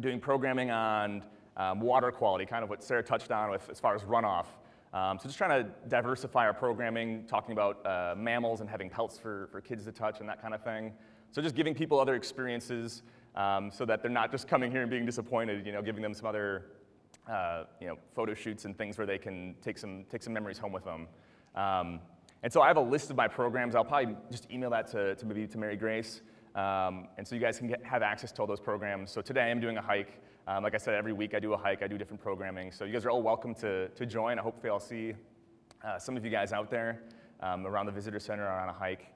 doing programming on water quality, kind of what Sarah touched on with as far as runoff. So just trying to diversify our programming, talking about mammals and having pelts for kids to touch and that kind of thing. So just giving people other experiences so that they're not just coming here and being disappointed, you know, giving them some other you know, photo shoots and things where they can take some memories home with them. And so I have a list of my programs. I'll probably just email that to Mary Grace. And so you guys can have access to all those programs. So today I am doing a hike. Like I said, every week I do a hike. I do different programming. So you guys are all welcome to join. I hopefully I'll see some of you guys out there around the visitor center or on a hike.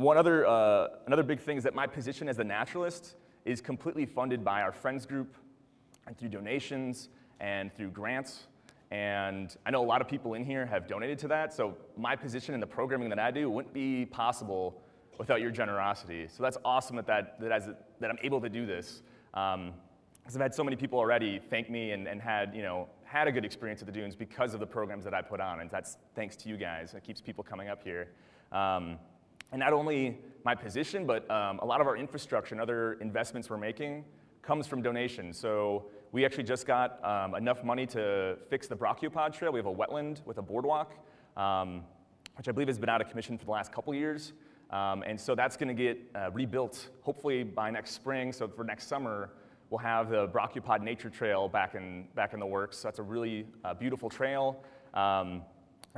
Another big thing is that my position as the naturalist is completely funded by our friends group, and through donations, and through grants. And I know a lot of people in here have donated to that, so my position in the programming that I do wouldn't be possible without your generosity. So that's awesome that I'm able to do this. Because I've had so many people already thank me and had a good experience at the dunes because of the programs that I put on, and that's thanks to you guys. It keeps people coming up here. And not only my position, but a lot of our infrastructure and other investments we're making comes from donations. So we actually just got enough money to fix the Brachiopod Trail. We have a wetland with a boardwalk, which I believe has been out of commission for the last couple years. And so that's going to get rebuilt hopefully by next spring. So for next summer, we'll have the Brachiopod Nature Trail back in the works. So that's a really beautiful trail.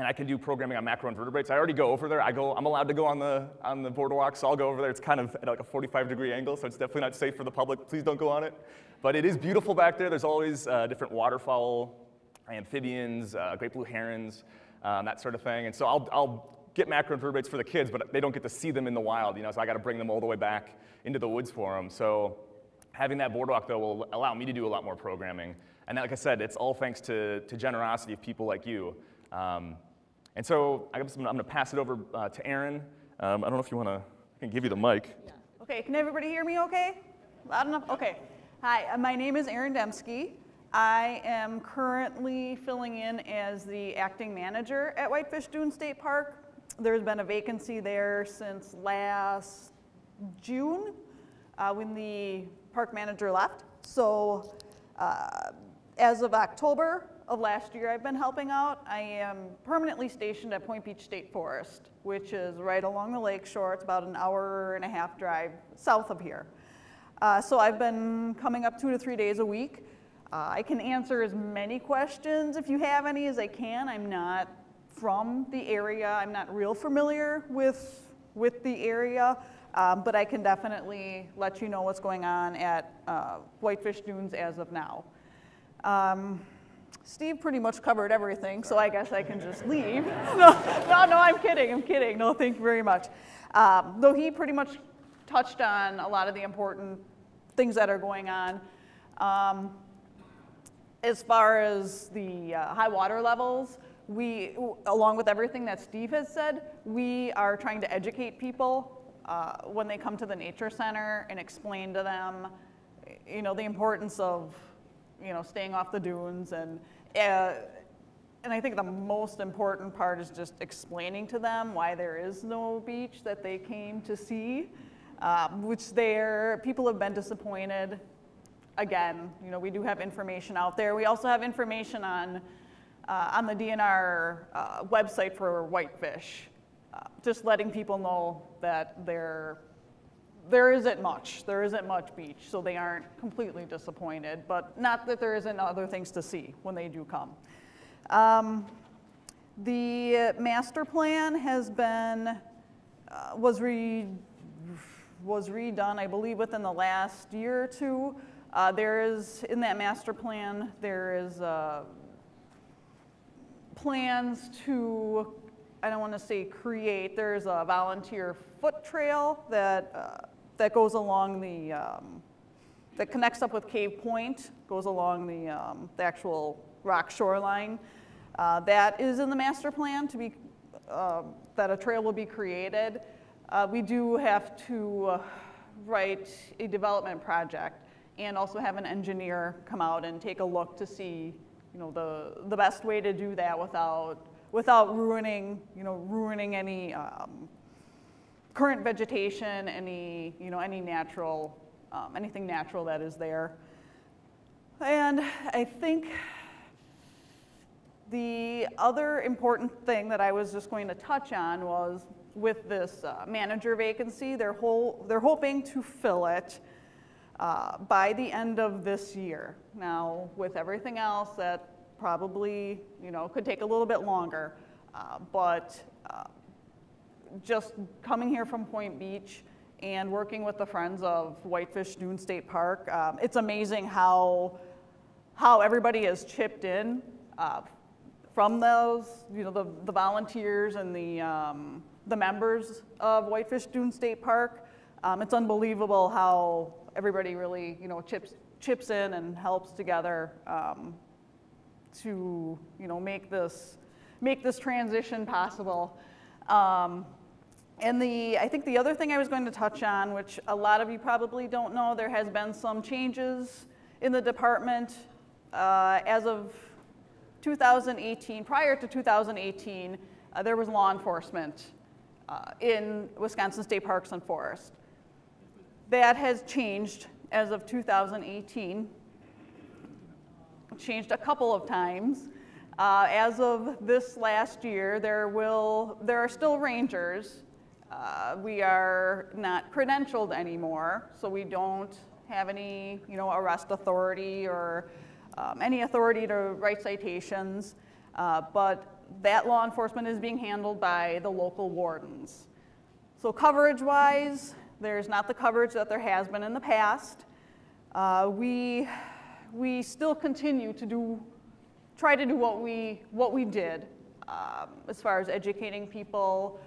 And I can do programming on macroinvertebrates. I already go over there. I'm allowed to go on the boardwalk, so I'll go over there. It's kind of at like a 45-degree angle, so it's definitely not safe for the public. Please don't go on it. But it is beautiful back there. There's always different waterfowl, amphibians, great blue herons, that sort of thing. And so I'll get macroinvertebrates for the kids, but they don't get to see them in the wild, you know. So I got to bring them all the way back into the woods for them. So having that boardwalk though will allow me to do a lot more programming. And like I said, it's all thanks to generosity of people like you. And so I guess I'm going to pass it over to Erin. I don't know if you want to, I can give you the mic. Yeah. Okay, can everybody hear me okay? Loud enough? Okay. Hi, my name is Erin Dembski. I am currently filling in as the acting manager at Whitefish Dunes State Park. There's been a vacancy there since last June when the park manager left. So as of October of last year, I've been helping out. I am permanently stationed at Point Beach State Forest, which is right along the lake shore. It's about an hour and a half drive south of here. So I've been coming up 2 to 3 days a week. I can answer as many questions if you have any as I can. I'm not from the area. I'm not real familiar with the area, but I can definitely let you know what's going on at Whitefish Dunes as of now. Steve pretty much covered everything, so I guess I can just leave. No, I'm kidding. No, thank you very much. Though he pretty much touched on a lot of the important things that are going on. as far as the high water levels, we, along with everything that Steve has said, we are trying to educate people when they come to the Nature Center and explain to them, you know, the importance of, you know, staying off the dunes. And I think the most important part is just explaining to them why there is no beach that they came to see, which people have been disappointed. Again, you know, we do have information out there. We also have information on the DNR website for whitefish, just letting people know that there isn't much beach, so they aren't completely disappointed, but not that there isn't other things to see when they do come. The master plan has been, was redone, I believe, within the last year or two. There is, in that master plan, there is plans to, I don't want to say create, there's a volunteer foot trail that, that goes along the, that connects up with Cave Point, goes along the actual rock shoreline. That is in the master plan to be, that a trail will be created. We do have to write a development project and also have an engineer come out and take a look to see, you know, the best way to do that without ruining, you know, any current vegetation, any, you know, any natural, anything natural that is there. And I think the other important thing that I was just going to touch on was with this manager vacancy, they're hoping to fill it by the end of this year. Now, with everything else, that probably, you know, could take a little bit longer. But just coming here from Point Beach and working with the Friends of Whitefish Dunes State Park, it's amazing how everybody has chipped in from those, you know, the volunteers and the members of Whitefish Dunes State Park. It's unbelievable how everybody really, you know, chips in and helps together to, you know, make this transition possible. And I think the other thing I was going to touch on, which a lot of you probably don't know, there has been some changes in the department as of 2018. Prior to 2018, there was law enforcement in Wisconsin State Parks and Forests. That has changed as of 2018. Changed a couple of times. As of this last year, there are still rangers. We are not credentialed anymore, so we don't have any, you know, arrest authority or any authority to write citations. But that law enforcement is being handled by the local wardens. So coverage-wise, there's not the coverage that there has been in the past. We still continue to try to do what we did as far as educating people,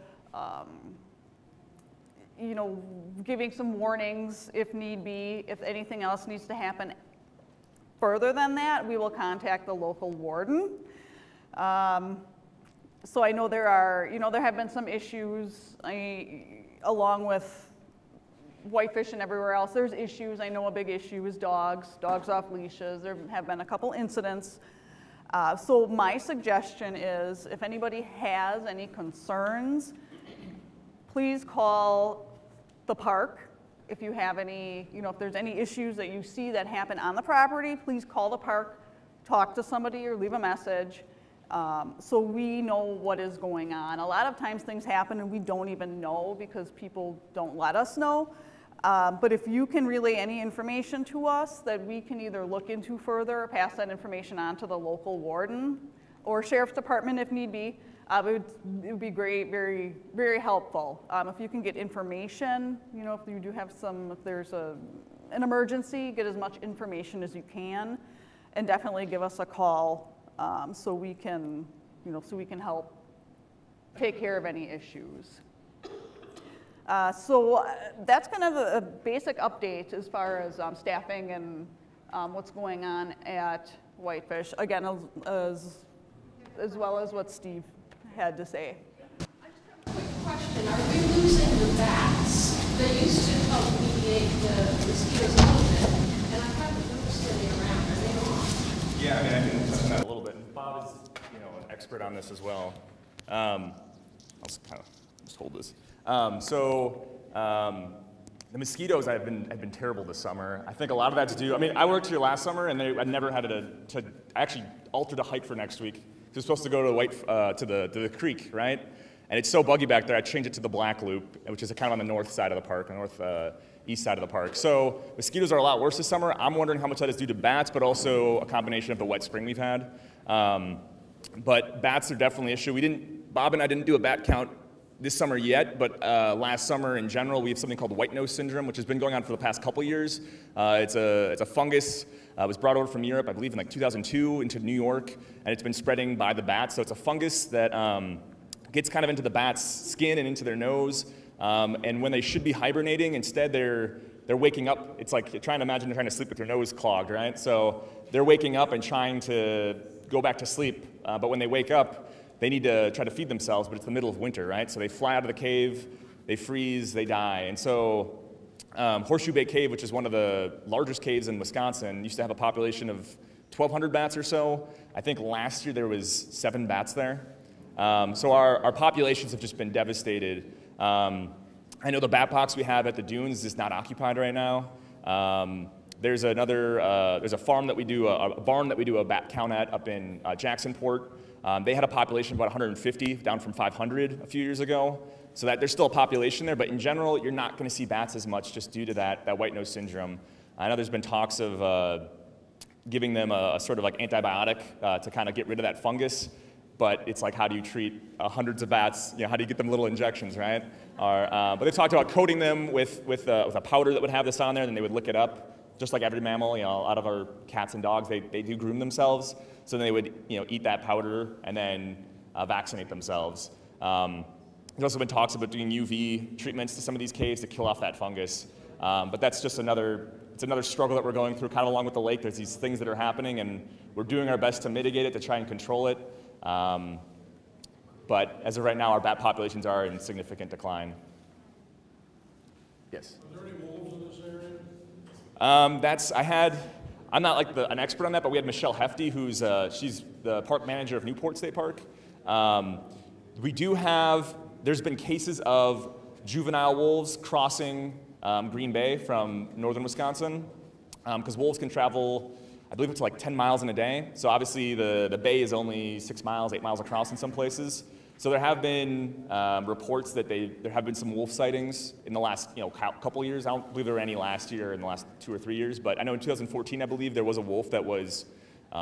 you know, giving some warnings if need be. If anything else needs to happen further than that, we will contact the local warden. So I know there are, you know, there have been some issues along with whitefish and everywhere else, there's issues. I know a big issue is dogs off leashes. There have been a couple incidents. So my suggestion is, if anybody has any concerns, please call the park. If you have any, you know, if there's any issues that you see that happen on the property, please call the park, talk to somebody or leave a message so we know what is going on. A lot of times things happen and we don't even know because people don't let us know. But if you can relay any information to us that we can either look into further or pass that information on to the local warden or sheriff's department if need be, it would be great, very, very helpful. If you can get information, you know, if you do have if there's an emergency, get as much information as you can and definitely give us a call so we can, you know, so we can help take care of any issues. So that's kind of a basic update as far as staffing and what's going on at Whitefish, again, as well as what Steve had to say. I just have a quick question. Are we losing the bats that used to help mediate the mosquitoes a little bit? And I haven't noticed any around. Are they gone? Yeah, I mean, I can touch on that a little bit. And Bob is, you know, an expert on this as well. I'll just kind of just hold this. The mosquitoes have been terrible this summer. I think a lot of that's due. I mean, I worked here last summer, and I never had to actually alter the hike for next week. We're supposed to go to the to the creek, right? And it's so buggy back there. I changed it to the Black Loop, which is kind of on the north side of the park, northeast side of the park. So mosquitoes are a lot worse this summer. I'm wondering how much that is due to bats, but also a combination of the wet spring we've had. But bats are definitely an issue. Bob and I didn't do a bat count this summer yet, but last summer in general, we have something called white nose syndrome, which has been going on for the past couple years. It's a fungus. It was brought over from Europe, I believe, in like 2002 into New York, and it's been spreading by the bats. So it's a fungus that gets kind of into the bats' skin and into their nose, and when they should be hibernating, instead they're waking up. It's like trying to imagine they're trying to sleep with their nose clogged, right? So they're waking up and trying to go back to sleep, but when they wake up, they need to try to feed themselves, but it's the middle of winter, right? So they fly out of the cave, they freeze, they die. And so Horseshoe Bay Cave, which is one of the largest caves in Wisconsin, used to have a population of 1,200 bats or so. I think last year there was 7 bats there. So our populations have just been devastated. I know the bat box we have at the dunes is not occupied right now. There's another, there's a farm that we do, a barn that we do a bat count at up in Jacksonport. They had a population of about 150, down from 500 a few years ago. So that there's still a population there, but in general, you're not going to see bats as much just due to that white nose syndrome. I know there's been talks of giving them a sort of like antibiotic to kind of get rid of that fungus, but it's like, how do you treat hundreds of bats? You know, how do you get them little injections, right? Or, but they talked about coating them with a powder that would have this on there, and then they would lick it up. Just like every mammal, you know, out of our cats and dogs, they do groom themselves. So they would, you know, eat that powder and then vaccinate themselves. There's also been talks about doing UV treatments to some of these caves to kill off that fungus. But that's just another struggle that we're going through, kind of along with the lake. There's these things that are happening, and we're doing our best to mitigate it, to try and control it. But as of right now, our bat populations are in significant decline. Yes? Are there any wolves in this area? I'm not like an expert on that, but we had Michelle Hefty, who's she's the park manager of Newport State Park. There's been cases of juvenile wolves crossing Green Bay from northern Wisconsin, because wolves can travel, I believe, up to like 10 miles in a day. So obviously the bay is only 6 miles, 8 miles across in some places. So there have been reports that there have been some wolf sightings in the last couple years. I don't believe there were any last year, in the last 2 or 3 years, but I know in 2014, I believe, there was a wolf that was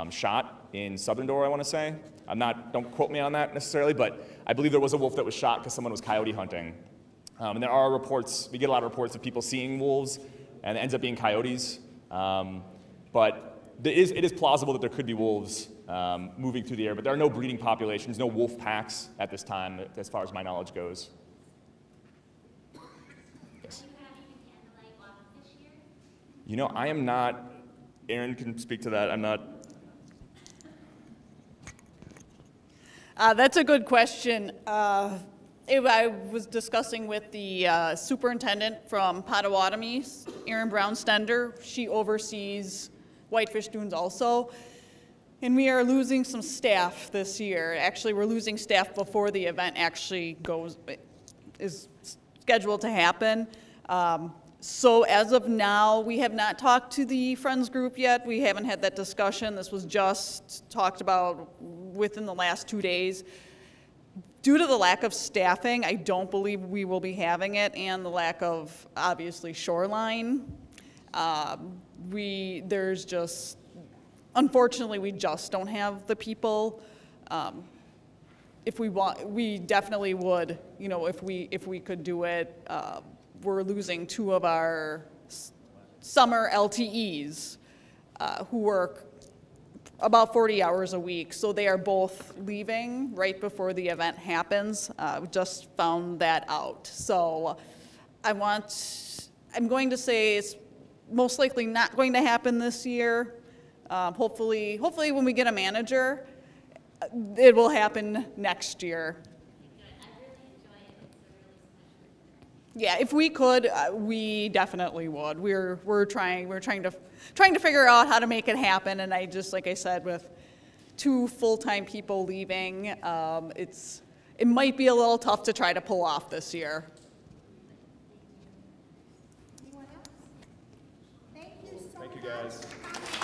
shot in Southern Door, I want to say. Don't quote me on that necessarily, but I believe there was a wolf that was shot because someone was coyote hunting. And there are reports, we get a lot of reports of people seeing wolves, and it ends up being coyotes. But it is plausible that there could be wolves moving through the air, but there are no breeding populations, no wolf packs at this time, as far as my knowledge goes. Yes. You know, I am not. Erin can speak to that. I'm not. That's a good question. I was discussing with the superintendent from Pottawatomie, Erin Brown-Stender. She oversees Whitefish Dunes also. And we are losing some staff this year. Actually, we're losing staff before the event actually is scheduled to happen. So as of now, we have not talked to the Friends group yet. We haven't had that discussion. This was just talked about within the last 2 days. Due to the lack of staffing, I don't believe we will be having it, and the lack of, obviously, shoreline. Unfortunately, we just don't have the people. If we want, we definitely would. You know, if we could do it, we're losing 2 of our summer LTEs who work about 40 hours a week. So they are both leaving right before the event happens. We just found that out. So I'm going to say it's most likely not going to happen this year. Hopefully when we get a manager, it will happen next year. Yeah, if we could, we definitely would. We're trying to figure out how to make it happen. And I just, like I said, with two full-time people leaving, it might be a little tough to try to pull off this year. Anyone else? Thank you so much. Thank you guys.